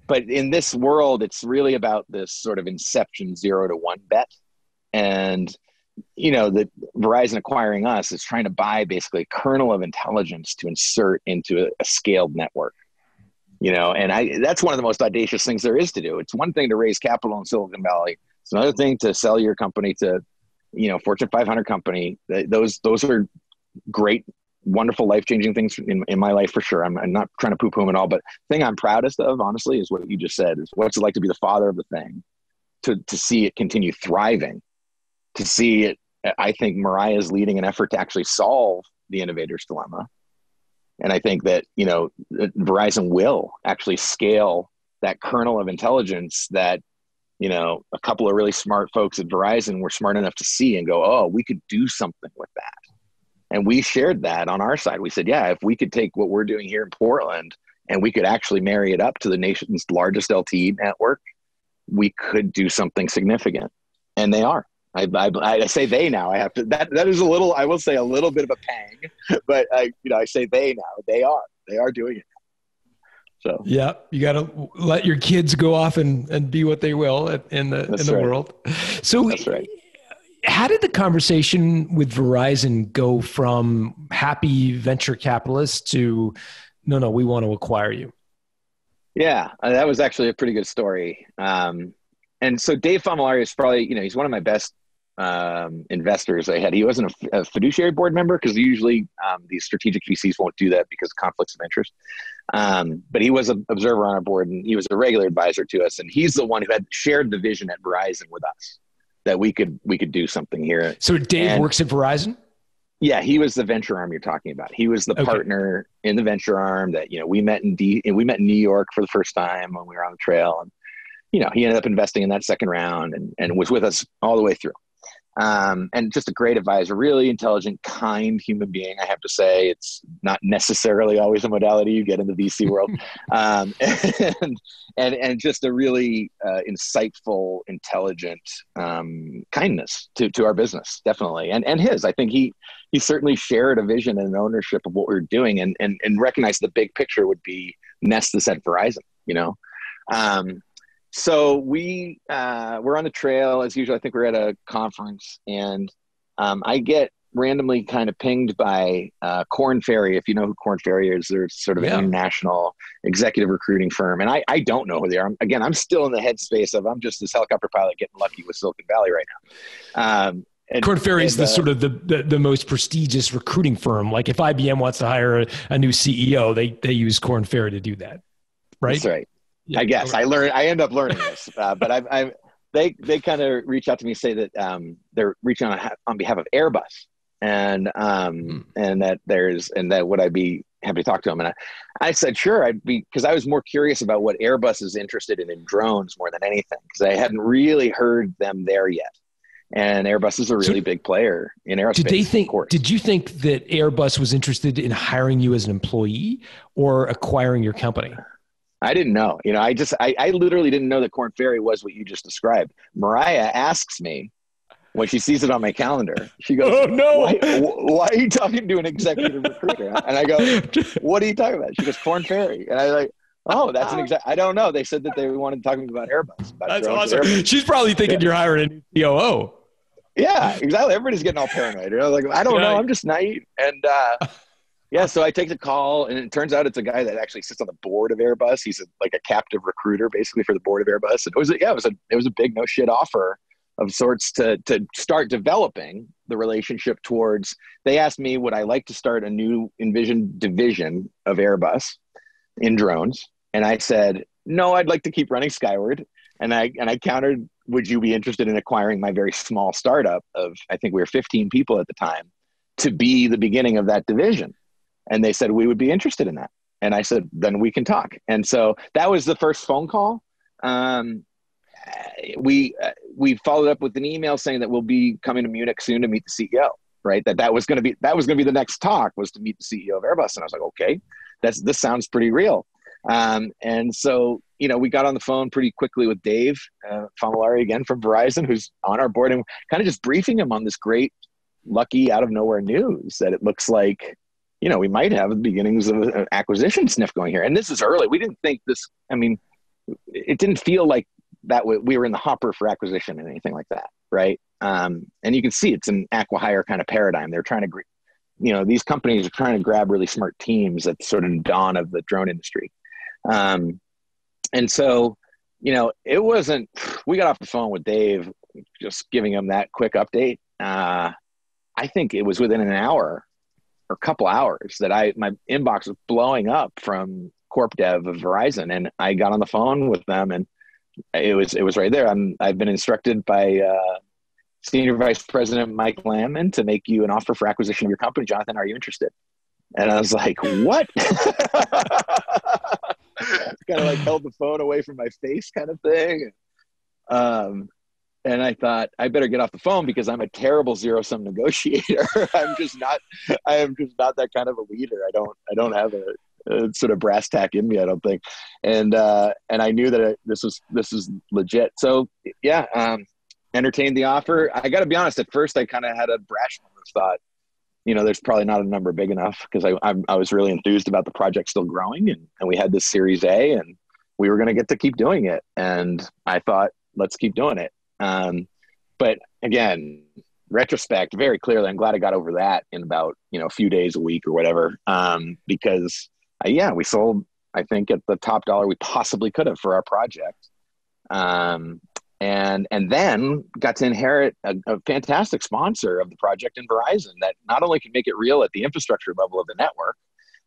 but in this world, it's really about this sort of inception zero to one bet, and you know, the Verizon acquiring us is trying to buy basically a kernel of intelligence to insert into a, a scaled network. You know, and I that's one of the most audacious things there is to do. It's one thing to raise capital in Silicon Valley. It's another thing to sell your company to, you know, Fortune five hundred company. Those, those are great, wonderful, life-changing things in, in my life for sure. I'm, I'm not trying to poo poo at all, but the thing I'm proudest of, honestly, is what you just said, is what's it like to be the father of the thing, to, to see it continue thriving, to see it. I think Mariah is leading an effort to actually solve the innovator's dilemma. And I think that, you know, Verizon will actually scale that kernel of intelligence that, you know, a couple of really smart folks at Verizon were smart enough to see and go, oh, we could do something with that. And we shared that on our side. We said, yeah, if we could take what we're doing here in Portland and we could actually marry it up to the nation's largest L T E network, we could do something significant. And they are. I, I, I say they now. I have to, that, that is a little, I will say a little bit of a pang, but I, you know, I say they now. They are. They are doing it. So yeah, you got to let your kids go off and, and be what they will at, in the That's in the right. world. So That's right. How did the conversation with Verizon go from happy venture capitalists to, no, no, we want to acquire you? Yeah, that was actually a pretty good story. Um, and so Dave Famolari is probably, you know, he's one of my best um, investors I had. He wasn't a, a fiduciary board member because usually um, these strategic V Cs won't do that because of conflicts of interest. Um, but he was an observer on our board and he was a regular advisor to us. And he's the one who had shared the vision at Verizon with us that we could, we could do something here. So Dave and, works at Verizon? Yeah. He was the venture arm you're talking about. He was the okay. partner in the venture arm that, you know, we met in D and we met in New York for the first time when we were on the trail. And, you know, he ended up investing in that second round and, and was with us all the way through. Um, and just a great advisor, really intelligent, kind human being. I have to say, it's not necessarily always a modality you get in the V C world. um, and, and, and just a really, uh, insightful, intelligent, um, kindness to, to our business, definitely. And, and his, I think he, he certainly shared a vision and an ownership of what we were doing and, and, and recognized the big picture would be nest this at Verizon, you know, Um, so we uh, we're on a trail as usual. I think we're at a conference, and um, I get randomly kind of pinged by uh, Korn Ferry. If you know who Korn Ferry is, they're sort of yeah. an international executive recruiting firm, and I, I don't know who they are. I'm, again, I'm still in the headspace of I'm just this helicopter pilot getting lucky with Silicon Valley right now. Um, And, Korn Ferry is the uh, sort of the, the, the most prestigious recruiting firm. Like if I B M wants to hire a, a new C E O, they they use Korn Ferry to do that, right? That's right. Yeah. I guess right. I learn. I end up learning this, uh, but I've, I've they they kind of reach out to me, say that um, they're reaching on on behalf of Airbus, and um mm. and that there's and that would I be happy to talk to them? And I, I said sure, I'd be, because I was more curious about what Airbus is interested in in drones more than anything, because I hadn't really heard them there yet. And Airbus is a really so, big player in aerospace. Did they think? Of course. Did you think that Airbus was interested in hiring you as an employee or acquiring your company? I didn't know. You know, I just I, I literally didn't know that Korn Ferry was what you just described. Mariah asks me when she sees it on my calendar. She goes, "Oh no! Why, why are you talking to an executive recruiter?" And I go, "What are you talking about?" She goes, "Korn Ferry," and I like. Oh, that's an exact. I don't know. They said that they wanted to talk to me about Airbus. About that's awesome. Airbus. She's probably thinking yeah. you're hiring a C O O. Yeah, exactly. Everybody's getting all paranoid. You know? Like, I don't know. I'm just naive. And uh, yeah, so I take the call, and it turns out it's a guy that actually sits on the board of Airbus. He's a, like a captive recruiter, basically, for the board of Airbus. And it was a, yeah, it was a it was a big no shit offer of sorts to to start developing the relationship towards. They asked me would I like to start a new envisioned division of Airbus in drones, and I said no. I'd like to keep running Skyward, and I and I countered. Would you be interested in acquiring my very small startup of, I think we were fifteen people at the time, to be the beginning of that division? And they said, we would be interested in that. And I said, then we can talk. And so that was the first phone call. Um, we, uh, we followed up with an email saying that we'll be coming to Munich soon to meet the C E O, right? That that was going to be, that was going to be the next talk, was to meet the C E O of Airbus. And I was like, okay, that's, this sounds pretty real. Um, and so, you know, we got on the phone pretty quickly with Dave uh, Famolari again from Verizon, who's on our board, and kind of just briefing him on this great, lucky, out of nowhere news that it looks like, you know, we might have the beginnings of an acquisition sniff going here. And this is early. We didn't think this. I mean, it didn't feel like that we were in the hopper for acquisition and anything like that, right? Um, and you can see it's an acqui-hire kind of paradigm. They're trying to, you know, these companies are trying to grab really smart teams at sort of the dawn of the drone industry. Um, and so, you know, it wasn't, we got off the phone with Dave, just giving him that quick update. Uh, I think it was within an hour or a couple hours that I, my inbox was blowing up from Corp Dev of Verizon. And I got on the phone with them, and it was, it was right there. I'm, I've been instructed by, uh, Senior Vice President Mike Lamon to make you an offer for acquisition of your company. Jonathan, are you interested? And I was like, what? Kind of like held the phone away from my face kind of thing. Um, and I thought, I better get off the phone, because I'm a terrible zero-sum negotiator. I'm just not, I am just not that kind of a leader. I don't, I don't have a, a sort of brass tack in me, I don't think. And, uh, and I knew that I, this was, this is legit. So yeah, um, entertained the offer. I gotta be honest, at first I kind of had a brash moment of thought, you know, there's probably not a number big enough, because I, I I was really enthused about the project still growing, and, and we had this Series A, and we were going to get to keep doing it. And I thought, let's keep doing it. Um, but again, retrospect, very clearly, I'm glad I got over that in about, you know, a few days a week or whatever. Um, because uh, yeah, we sold, I think, at the top dollar we possibly could have for our project. Um, And and then got to inherit a, a fantastic sponsor of the project in Verizon that not only could make it real at the infrastructure level of the network,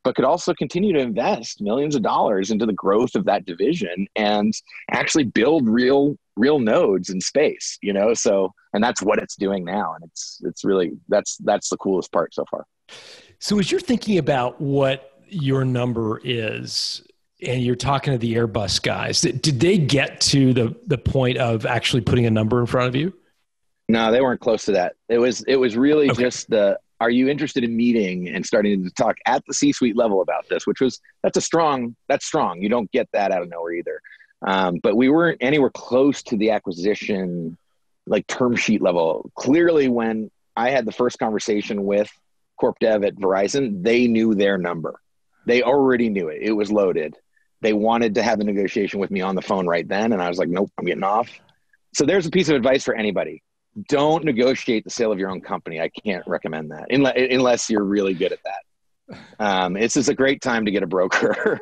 but could also continue to invest millions of dollars into the growth of that division and actually build real real nodes in space, you know. So, and that's what it's doing now, and it's it's really that's that's the coolest part so far. So, as you're thinking about what your number is, and you're talking to the Airbus guys, did they get to the, the point of actually putting a number in front of you? No, they weren't close to that. It was, it was really okay. just the, are you interested in meeting and starting to talk at the C-suite level about this, which was, that's a strong, that's strong. You don't get that out of nowhere either. Um, but we weren't anywhere close to the acquisition, like term sheet level. Clearly when I had the first conversation with Corp Dev at Verizon, they knew their number. They already knew it. It was loaded. They wanted to have the negotiation with me on the phone right then. And I was like, nope, I'm getting off. So there's a piece of advice for anybody. Don't negotiate the sale of your own company. I can't recommend that unless, unless you're really good at that. Um, it's just a great time to get a broker,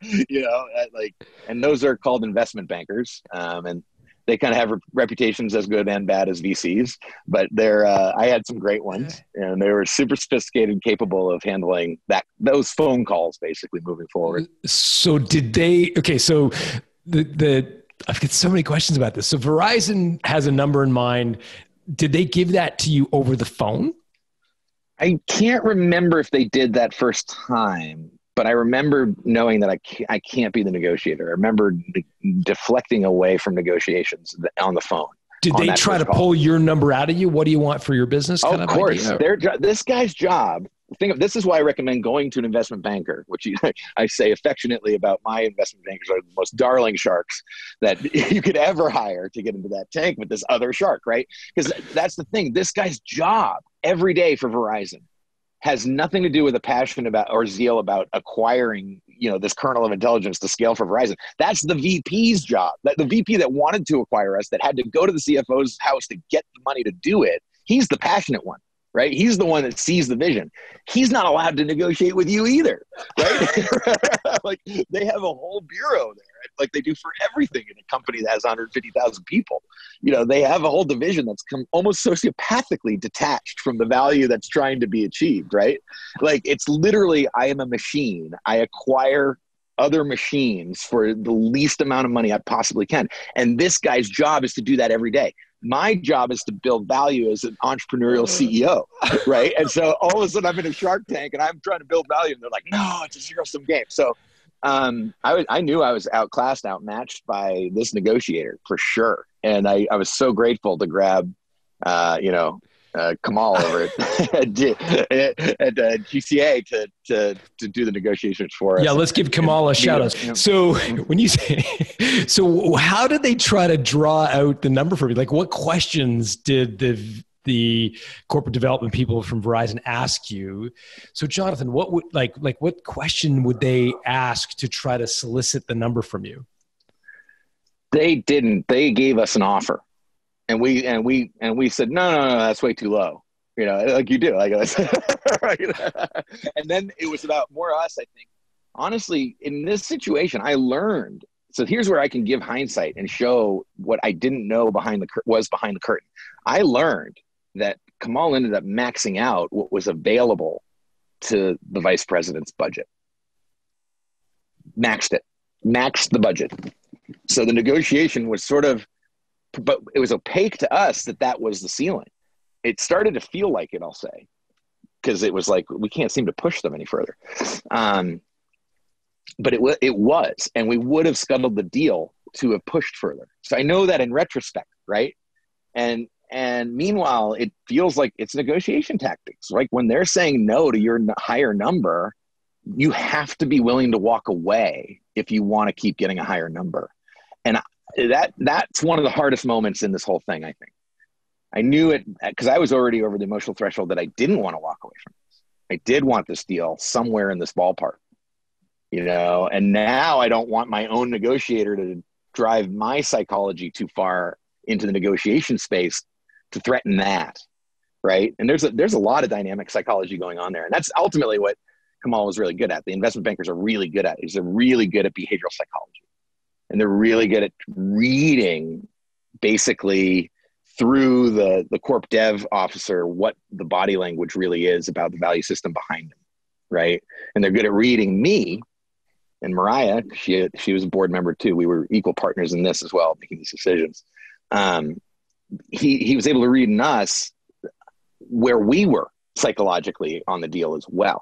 you know, like, and those are called investment bankers. Um, and they kind of have re- reputations as good and bad as V Cs, but they're, uh, I had some great ones and they were super sophisticated and capable of handling that, those phone calls basically moving forward. So did they, okay. So the, the, I've got so many questions about this. So Verizon has a number in mind. Did they give that to you over the phone? I can't remember if they did that first time, but I remember knowing that I can't, I can't be the negotiator. I remember de- deflecting away from negotiations on the phone. Did they try to pull your number out of you? What do you want for your business? Of course. Their, this guy's job, think of, this is why I recommend going to an investment banker, which you, I say affectionately about my investment bankers are the most darling sharks that you could ever hire to get into that tank with this other shark, right? Because that's the thing. This guy's job every day for Verizon has nothing to do with a passion about or zeal about acquiring, you know, this kernel of intelligence to scale for Verizon. That's the V P's job. That the V P that wanted to acquire us, that had to go to the C F O's house to get the money to do it. He's the passionate one, right? He's the one that sees the vision. He's not allowed to negotiate with you either, right? Like they have a whole bureau there, like they do for everything in a company that has one hundred fifty thousand people. You know, they have a whole division that's come almost sociopathically detached from the value that's trying to be achieved, right? Like it's literally, I am a machine. I acquire other machines for the least amount of money I possibly can. And this guy's job is to do that every day. My job is to build value as an entrepreneurial C E O, right? And so all of a sudden I'm in a shark tank and I'm trying to build value and they're like, no, it's a zero-sum game. So Um, I was, I knew I was outclassed, outmatched by this negotiator for sure. And I, I was so grateful to grab, uh, you know, uh, Kamal over at, at, at uh, G C A to, to, to do the negotiations for us. Yeah. Let's give Kamal a shout out. So when you say, so how did they try to draw out the number for me? Like what questions did the, the corporate development people from Verizon ask you? So Jonathan, what would like, like what question would they ask to try to solicit the number from you? They didn't, they gave us an offer and we, and we, and we said, no, no, no, that's way too low. You know, like you do. Like, and then it was about more us. I think honestly, in this situation, I learned. So here's where I can give hindsight and show what I didn't know behind the was behind the curtain. I learned that Kamal ended up maxing out what was available to the vice president's budget. Maxed it, maxed the budget. So the negotiation was sort of, but it was opaque to us that that was the ceiling. It started to feel like it, I'll say, because it was like, we can't seem to push them any further. Um, but it, w- it was, and we would have scuttled the deal to have pushed further. So I know that in retrospect, right? And, And meanwhile, it feels like it's negotiation tactics. Like when they're saying no to your higher number, you have to be willing to walk away if you want to keep getting a higher number. And that that's one of the hardest moments in this whole thing, I think. I knew it because I was already over the emotional threshold that I didn't want to walk away from this. I did want this deal somewhere in this ballpark, you know, and now I don't want my own negotiator to drive my psychology too far into the negotiation space to threaten that, right? And there's a, there's a lot of dynamic psychology going on there. And that's ultimately what Kamal was really good at. The investment bankers are really good at is they're really good at behavioral psychology. And they're really good at reading basically through the, the corp dev officer what the body language really is about the value system behind them, right? And they're good at reading me and Mariah. She, she was a board member too. We were equal partners in this as well, making these decisions. Um, He he was able to read in us where we were psychologically on the deal as well,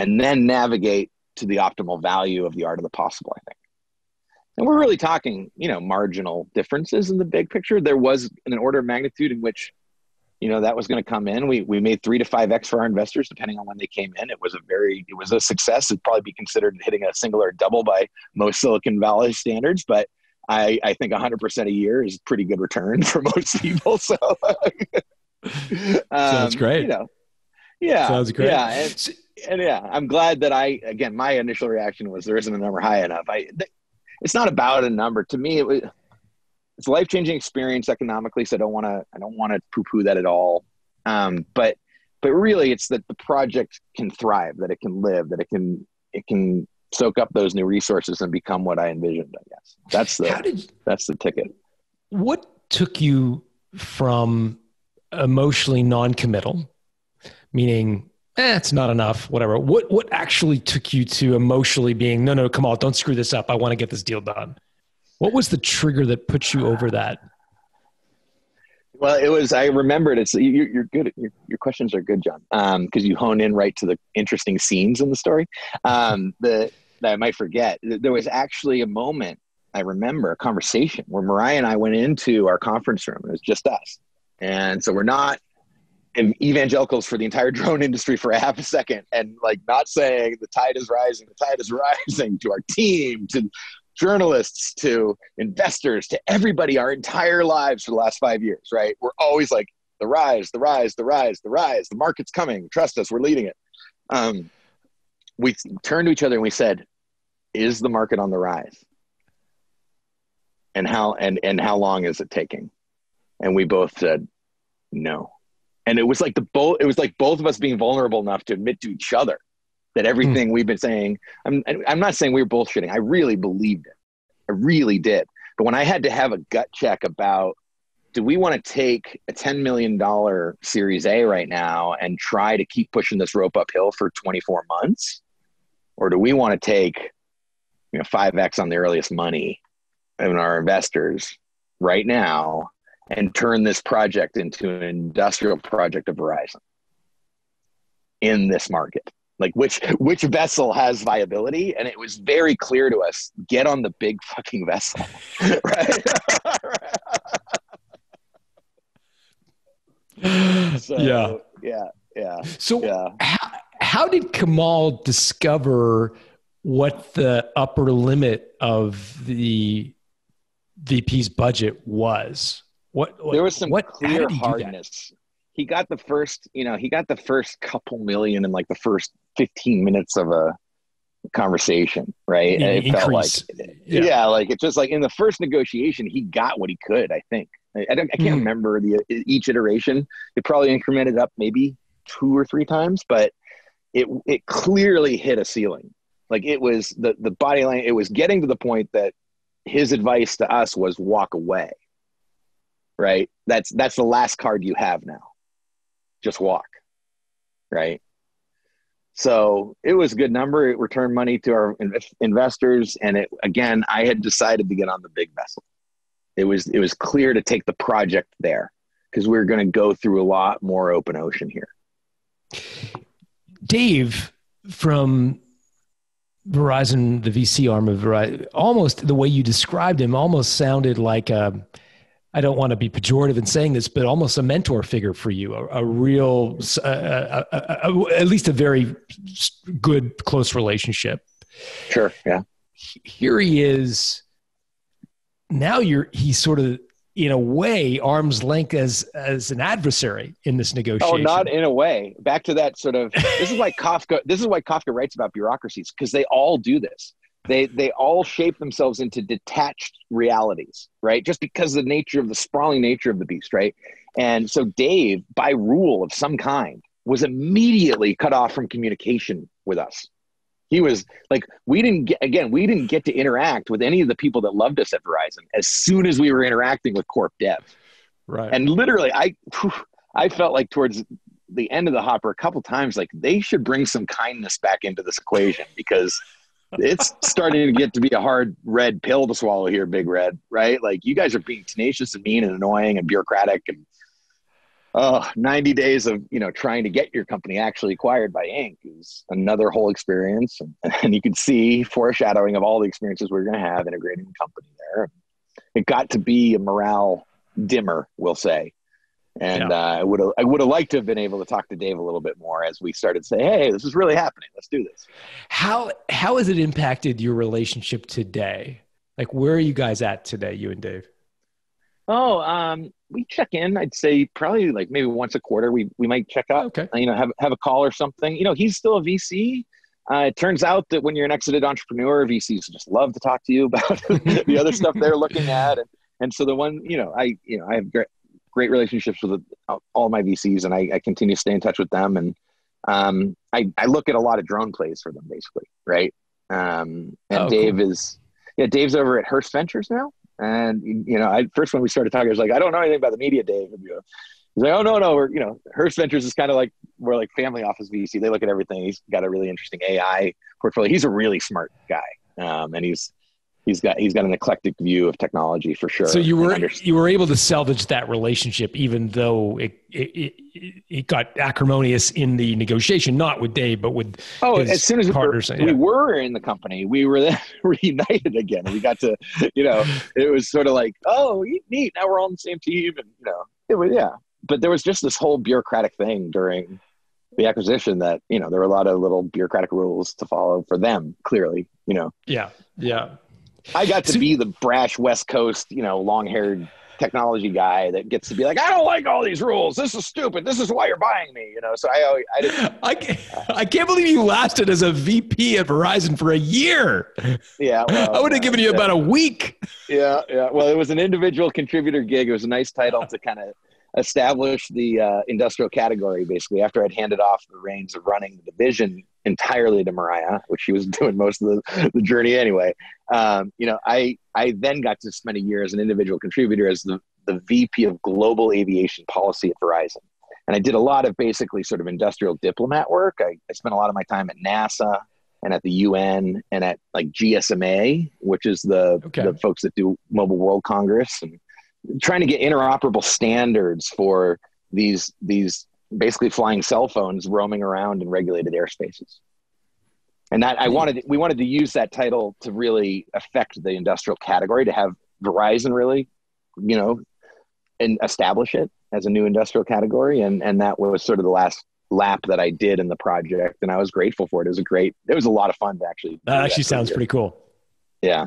and then navigate to the optimal value of the art of the possible, I think. And we're really talking, you know, marginal differences in the big picture. There was an order of magnitude in which, you know, that was going to come in. We we made three to five X for our investors, depending on when they came in. It was a very, it was a success. It'd probably be considered hitting a single or a double by most Silicon Valley standards, but I, I think one hundred percent a year is pretty good return for most people. So um, sounds great. You know, yeah, sounds great. Yeah, and, and yeah, I'm glad that I, again, my initial reaction was there isn't a number high enough. I, th- it's not about a number. To me, it was, it's a life-changing experience economically. So I don't want to, I don't want to poo-poo that at all. Um, but, but really it's that the project can thrive, that it can live, that it can, it can soak up those new resources and become what I envisioned, I guess. That's the, How did, that's the ticket. What took you from emotionally non-committal, meaning, eh, it's not enough, whatever. What, what actually took you to emotionally being, no, no, Kamal, don't screw this up. I want to get this deal done. What was the trigger that put you over that? Well, it was, I remembered it's, you, you're good. Your, your questions are good, John. Um, cause you hone in right to the interesting scenes in the story. Um, the, that I might forget. There was actually a moment, I remember a conversation where Mariah and I went into our conference room. It was just us. And so we're not evangelicals for the entire drone industry for a half a second. And like not saying the tide is rising, the tide is rising to our team, to journalists, to investors, to everybody, our entire lives for the last five years, right? We're always like the rise, the rise, the rise, the rise, the market's coming. Trust us, we're leading it. Um, we turned to each other and we said, is the market on the rise? And how, and, and how long is it taking? And we both said, no. And it was like the both, it was like both of us being vulnerable enough to admit to each other that everything mm. we've been saying, I'm, I'm not saying we were bullshitting. I really believed it. I really did. But when I had to have a gut check about, do we want to take a ten million dollars Series A right now and try to keep pushing this rope uphill for twenty-four months? Or do we want to take, you know, five X on the earliest money and our investors right now and turn this project into an industrial project of Verizon in this market? Like which, which vessel has viability? And it was very clear to us, get on the big fucking vessel, right? so, yeah. Yeah. Yeah. So yeah. How, how did Kamal discover what the upper limit of the V P's budget was? What, there was some what, clear hardness. He got the first, you know, he got the first couple million in like the first fifteen minutes of a conversation, right? And it felt like, yeah. yeah, like it's just like in the first negotiation, he got what he could, I think. I, I, don't, I can't mm. remember the each iteration. It probably incremented up maybe two or three times, but it it clearly hit a ceiling. Like it was the, the body language, it was getting to the point that his advice to us was walk away. Right? That's, that's the last card you have now. Just walk. Right? So it was a good number. It returned money to our in- investors. And it, again, I had decided to get on the big vessel. It was, it was clear to take the project there because we were going to go through a lot more open ocean here. Dave from Verizon, the V C arm of Verizon, almost the way you described him almost sounded like a, I don't want to be pejorative in saying this, but almost a mentor figure for you, a, a real, uh, a, a, a, at least a very good, close relationship. Sure. Yeah. Here he is. Now you're, he's sort of in a way, arm's length as, as an adversary in this negotiation. Oh, not in a way. Back to that sort of, this is like Kafka, this is why Kafka writes about bureaucracies, because they all do this. They they all shape themselves into detached realities, right? Just because of the nature of the sprawling nature of the beast, right? And so Dave, by rule of some kind, was immediately cut off from communication with us. He was like, we didn't get, again, we didn't get to interact with any of the people that loved us at Verizon as soon as we were interacting with Corp Dev. Right. And literally, I I felt like towards the end of the hopper a couple times, like they should bring some kindness back into this equation because it's starting to get to be a hard red pill to swallow here, Big Red, right? Like you guys are being tenacious and mean and annoying and bureaucratic and uh, ninety days of, you know, trying to get your company actually acquired by Incorporated is another whole experience. And, and you can see foreshadowing of all the experiences we we're going to have integrating the company there. It got to be a morale dimmer, we'll say. And yeah. uh, I would have I would have liked to have been able to talk to Dave a little bit more as we started saying, hey, this is really happening. Let's do this. How how has it impacted your relationship today? Like, where are you guys at today, you and Dave? Oh, um, we check in, I'd say probably like maybe once a quarter, we, we might check up, okay. you know, have, have a call or something. You know, he's still a V C. Uh, it turns out that when you're an exited entrepreneur, V Cs just love to talk to you about the other stuff they're looking at. And, and so the one, you know, I, you know, I have great, great relationships with all my V Cs, and I, I continue to stay in touch with them. And um, I, I look at a lot of drone plays for them, basically. Right. Um, and oh, Dave cool. is, yeah, Dave's over at Hearst Ventures now. And, you know, I first, when we started talking, I was like, I don't know anything about the media, Dave. And, you know, he's like, oh, no, no. We're, you know, Hearst Ventures is kind of like, we're like family office V C. They look at everything. He's got a really interesting A I portfolio. He's a really smart guy. Um, and he's, he's got, he's got an eclectic view of technology for sure. So you were, you were able to salvage that relationship, even though it, it, it, it got acrimonious in the negotiation, not with Dave, but with oh, his as soon as partners. We were, yeah. we were in the company, we were then reunited again. We got to, you know, it was sort of like, oh, neat. Now we're all on the same team. And, you know, it was, yeah. But there was just this whole bureaucratic thing during the acquisition that, you know, there were a lot of little bureaucratic rules to follow for them, clearly, you know? Yeah. Yeah. I got to so, be the brash West Coast, you know, long-haired technology guy that gets to be like, I don't like all these rules. This is stupid. This is why you're buying me, you know? So I, always, I didn't, I can't, I can't believe you lasted as a V P at Verizon for a year. Yeah. Well, I would have uh, given you yeah. about a week. Yeah. Yeah. Well, it was an individual contributor gig. It was a nice title to kind of establish the uh, industrial category, basically, after I'd handed off the reins of running the division entirely to Mariah, which she was doing most of the, the journey anyway. Um, you know, I, I then got to spend a year as an individual contributor as the, the V P of global aviation policy at Verizon. And I did a lot of basically sort of industrial diplomat work. I, I spent a lot of my time at NASA and at the U N and at like G S M A, which is the, okay. the folks that do Mobile World Congress, and trying to get interoperable standards for these, these basically flying cell phones roaming around in regulated airspaces. And that I wanted, we wanted to use that title to really affect the industrial category, to have Verizon really, you know, and establish it as a new industrial category. And, and that was sort of the last lap that I did in the project. And I was grateful for it. It was a great, it was a lot of fun to actually. That actually sounds pretty cool. Yeah.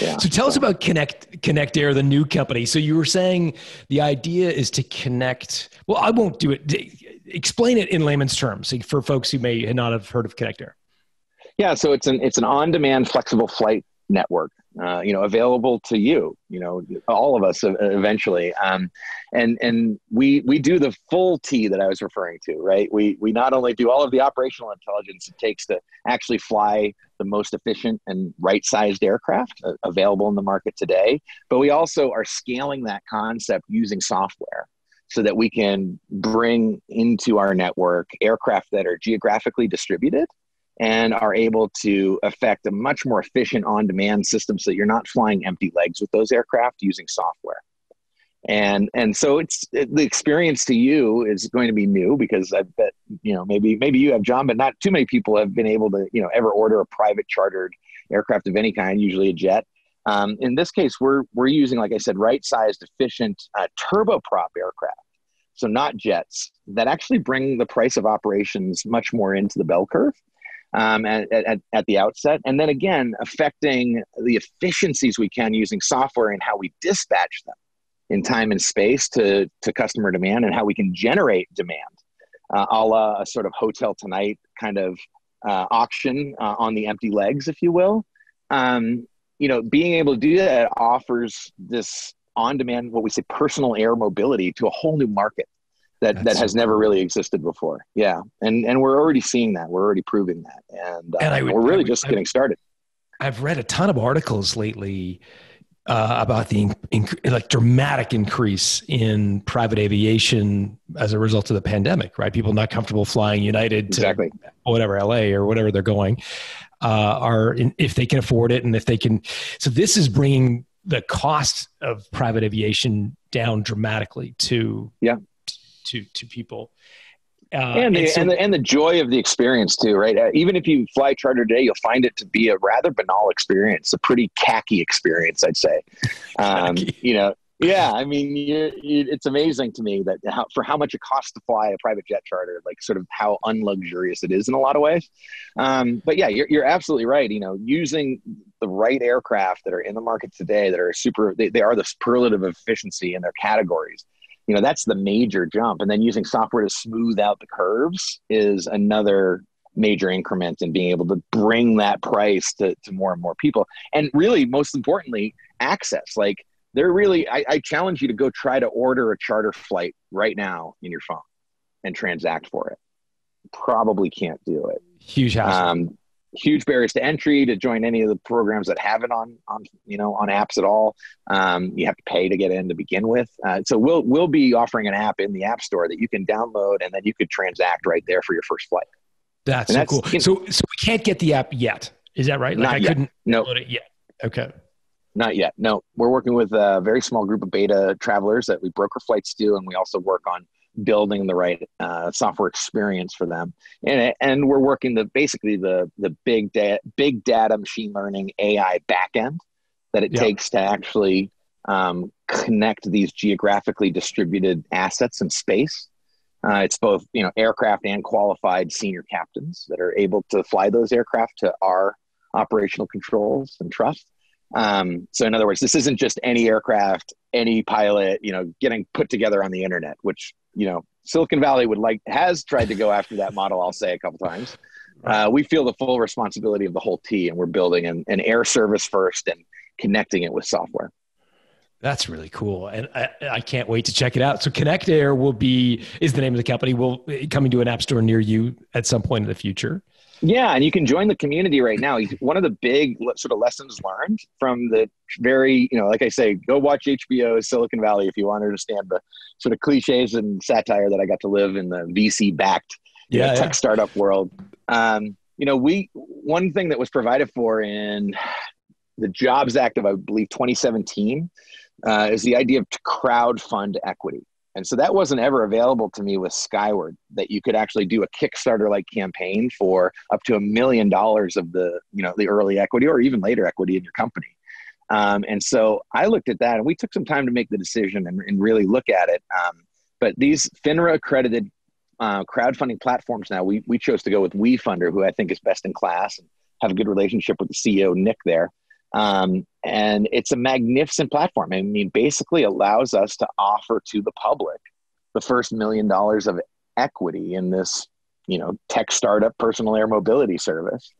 Yeah, so tell so. us about Connect Connect Air, the new company. So you were saying the idea is to connect. Well, I won't do it. Explain it in layman's terms for folks who may not have heard of Connect Air. Yeah, so it's an it's an on-demand flexible flight network, uh, you know, available to you, you know, all of us eventually. Um, and and we we do the full T that I was referring to, right? We we not only do all of the operational intelligence it takes to actually fly the most efficient and right-sized aircraft available in the market today, but we also are scaling that concept using software so that we can bring into our network aircraft that are geographically distributed and are able to affect a much more efficient on-demand system so that you're not flying empty legs with those aircraft using software. And and so it's it, the experience to you is going to be new, because I bet, you know, maybe maybe you have, John, but not too many people have been able to, you know, ever order a private chartered aircraft of any kind, usually a jet. Um, in this case, we're we're using, like I said, right-sized, efficient uh, turboprop aircraft, so not jets, that actually bring the price of operations much more into the bell curve. Um, at, at, at the outset, and then again, affecting the efficiencies we can using software and how we dispatch them in time and space to, to customer demand, and how we can generate demand, uh, a la a sort of Hotel Tonight kind of uh, auction uh, on the empty legs, if you will. Um, you know, being able to do that offers this on-demand, what we say, personal air mobility to a whole new market that That's that has never really existed before. Yeah. And, and we're already seeing that. We're already proving that. And, uh, and would, we're really would, just getting started. I've read a ton of articles lately uh, about the inc- like dramatic increase in private aviation as a result of the pandemic, right? People not comfortable flying United to exactly. whatever, L A or whatever they're going, uh, are in, if they can afford it. And if they can, so this is bringing the cost of private aviation down dramatically to, yeah. to, to people. Uh, and, the, and, so, and, the, and the joy of the experience too, right? Uh, even if you fly charter today, you'll find it to be a rather banal experience, a pretty khaki experience, I'd say. Um, you know, Yeah, I mean, you, you, it's amazing to me that how, for how much it costs to fly a private jet charter, like sort of how unluxurious it is in a lot of ways. Um, but yeah, you're, you're absolutely right. You know, using the right aircraft that are in the market today that are super, they, they are the superlative of efficiency in their categories. You know, that's the major jump. And then using software to smooth out the curves is another major increment in being able to bring that price to, to more and more people. And really, most importantly, access. Like, They're really, I, I challenge you to go try to order a charter flight right now in your phone and transact for it. Probably can't do it. Huge hassle. Um, huge barriers to entry to join any of the programs that have it on, on you know, on apps at all. Um, you have to pay to get in to begin with. Uh, so we'll we'll be offering an app in the app store that you can download, and then you could transact right there for your first flight. That's, so that's cool. You know, so so we can't get the app yet. Is that right? Like not I yet. couldn't nope. download it yet. Okay. Not yet. No, we're working with a very small group of beta travelers that we broker flights to, and we also work on building the right uh, software experience for them. And and we're working the basically the the big data, big data, machine learning, A I backend that it yeah. takes to actually um, connect these geographically distributed assets in space. Uh, it's both you know aircraft and qualified senior captains that are able to fly those aircraft to our operational controls and trust. Um, so in other words, this isn't just any aircraft, any pilot, you know, getting put together on the internet, which, you know, Silicon Valley would like, has tried to go after that model. I'll say a couple times, uh, we feel the full responsibility of the whole T, and we're building an, an air service first and connecting it with software. That's really cool. And I, I can't wait to check it out. So Connect Air will be, is the name of the company, will come into an app store near you at some point in the future. Yeah, and you can join the community right now. One of the big sort of lessons learned from the very, you know, like I say, go watch H B O's Silicon Valley if you want to understand the sort of cliches and satire that I got to live in the V C-backed yeah, you know, yeah. tech startup world. Um, you know, we one thing that was provided for in the Jobs Act of, I believe, twenty seventeen uh, is the idea of crowdfund equity. And so that wasn't ever available to me with Skyward, that you could actually do a Kickstarter-like campaign for up to a million dollars of the, you know, the early equity or even later equity in your company. Um, and so I looked at that, and we took some time to make the decision and, and really look at it. Um, but these FINRA-accredited uh, crowdfunding platforms now, we we chose to go with WeFunder, who I think is best in class, and have a good relationship with the C E O, Nick, there. Um, and it's a magnificent platform. I mean, basically allows us to offer to the public the first million dollars of equity in this, you know, tech startup personal air mobility service.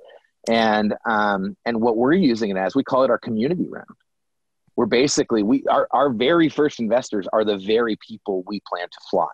And, um, and what we're using it as, we call it our community round. We're basically, we, our, our very first investors are the very people we plan to fly.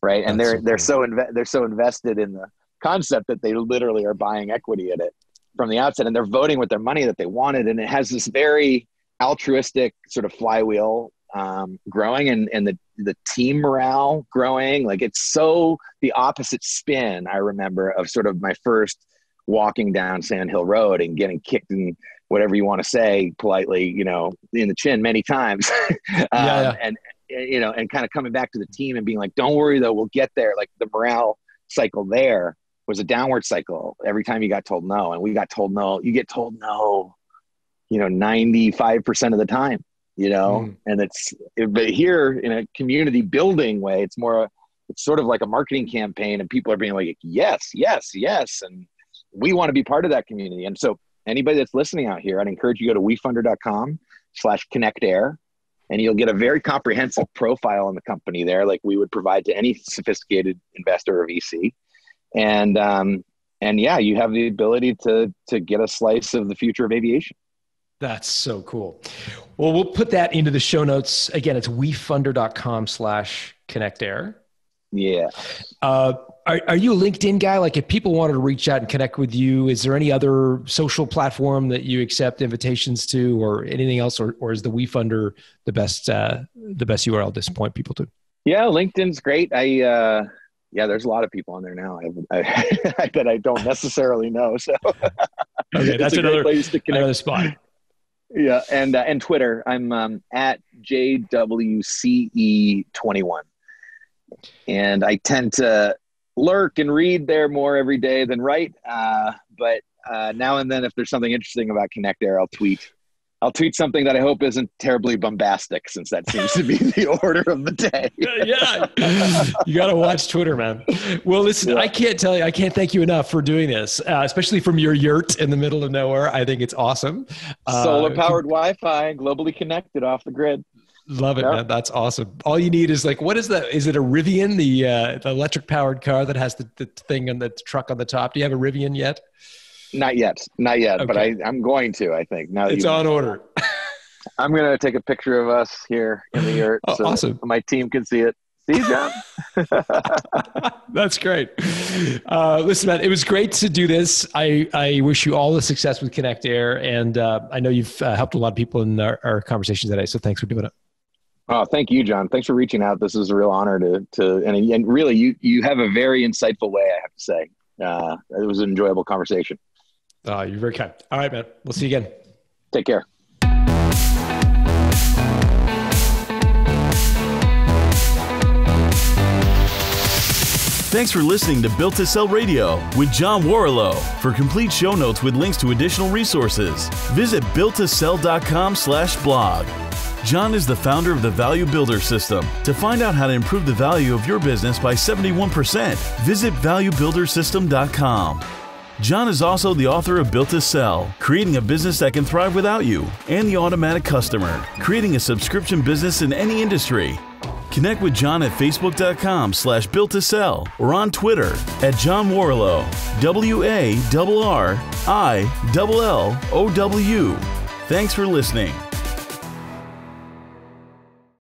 Right. And That's they're, so they're so, inve- they're so invested in the concept that they literally are buying equity in it from the outset, and they're voting with their money that they wanted. And it has this very altruistic sort of flywheel um, growing and, and the, the team morale growing. Like it's so the opposite spin, I remember, of sort of my first walking down Sand Hill Road and getting kicked in whatever you want to say politely, you know, in the chin many times. um, yeah, yeah. And, you know, and kind of coming back to the team and being like, don't worry though, we'll get there. Like the morale cycle there was a downward cycle every time you got told no. And we got told no, you get told no, you know, ninety-five percent of the time, you know, mm. and it's, it, but here in a community building way, it's more, it's sort of like a marketing campaign, and people are being like, yes, yes, yes. And we want to be part of that community. And so anybody that's listening out here, I'd encourage you to go to wefunder.com slash Connect Air, and you'll get a very comprehensive profile on the company there, like we would provide to any sophisticated investor or V C. And, um, and yeah, you have the ability to, to get a slice of the future of aviation. That's so cool. Well, we'll put that into the show notes. Again, it's wefunder.com slash Connect Air. Yeah. Uh, are, are you a LinkedIn guy? Like if people wanted to reach out and connect with you, is there any other social platform that you accept invitations to or anything else? Or, or is the WeFunder the best, uh, the best U R L to point people to? Yeah. LinkedIn's great. I, uh, Yeah, there's a lot of people on there now I, I, that I don't necessarily know. So okay, that's another place to connect. Another spot. Yeah, and uh, and Twitter, I'm um, at J W C E twenty-one, and I tend to lurk and read there more every day than write. Uh, but uh, now and then, if there's something interesting about Connect Air, I'll tweet. I'll tweet something that I hope isn't terribly bombastic, since that seems to be the order of the day. Yeah, you got to watch Twitter, man. Well, listen, yeah. I can't tell you, I can't thank you enough for doing this, uh, especially from your yurt in the middle of nowhere. I think it's awesome. Uh, Solar-powered Wi-Fi, globally connected, off the grid. Love it, yeah. man. That's awesome. All you need is like, what is that? Is it a Rivian, the, uh, the electric powered car that has the, the thing on the truck on the top? Do you have a Rivian yet? Not yet. Not yet. Okay. But I, I'm going to, I think. Now it's on order. I'm going to take a picture of us here in the yurt. Oh, so awesome. My team can see it. See you, John. That's great. Uh, listen, man, it was great to do this. I, I wish you all the success with Connect Air. And uh, I know you've uh, helped a lot of people in our, our conversation today. So thanks for doing it. Oh, thank you, John. Thanks for reaching out. This is a real honor to, to and, and really, you, you have a very insightful way, I have to say. Uh, it was an enjoyable conversation. Uh, you're very kind. All right, man. We'll see you again. Take care. Thanks for listening to Built to Sell Radio with John Warrillow. For complete show notes with links to additional resources, visit built to sell dot com slash blog. John is the founder of the Value Builder System. To find out how to improve the value of your business by seventy-one percent, visit value builder system dot com. John is also the author of Built to Sell, Creating a Business That Can Thrive Without You, and The Automatic Customer, Creating a Subscription Business in Any Industry. Connect with John at facebook dot com slash built to sell or on Twitter at John Warrillow, W A R R I L L O W. Thanks for listening.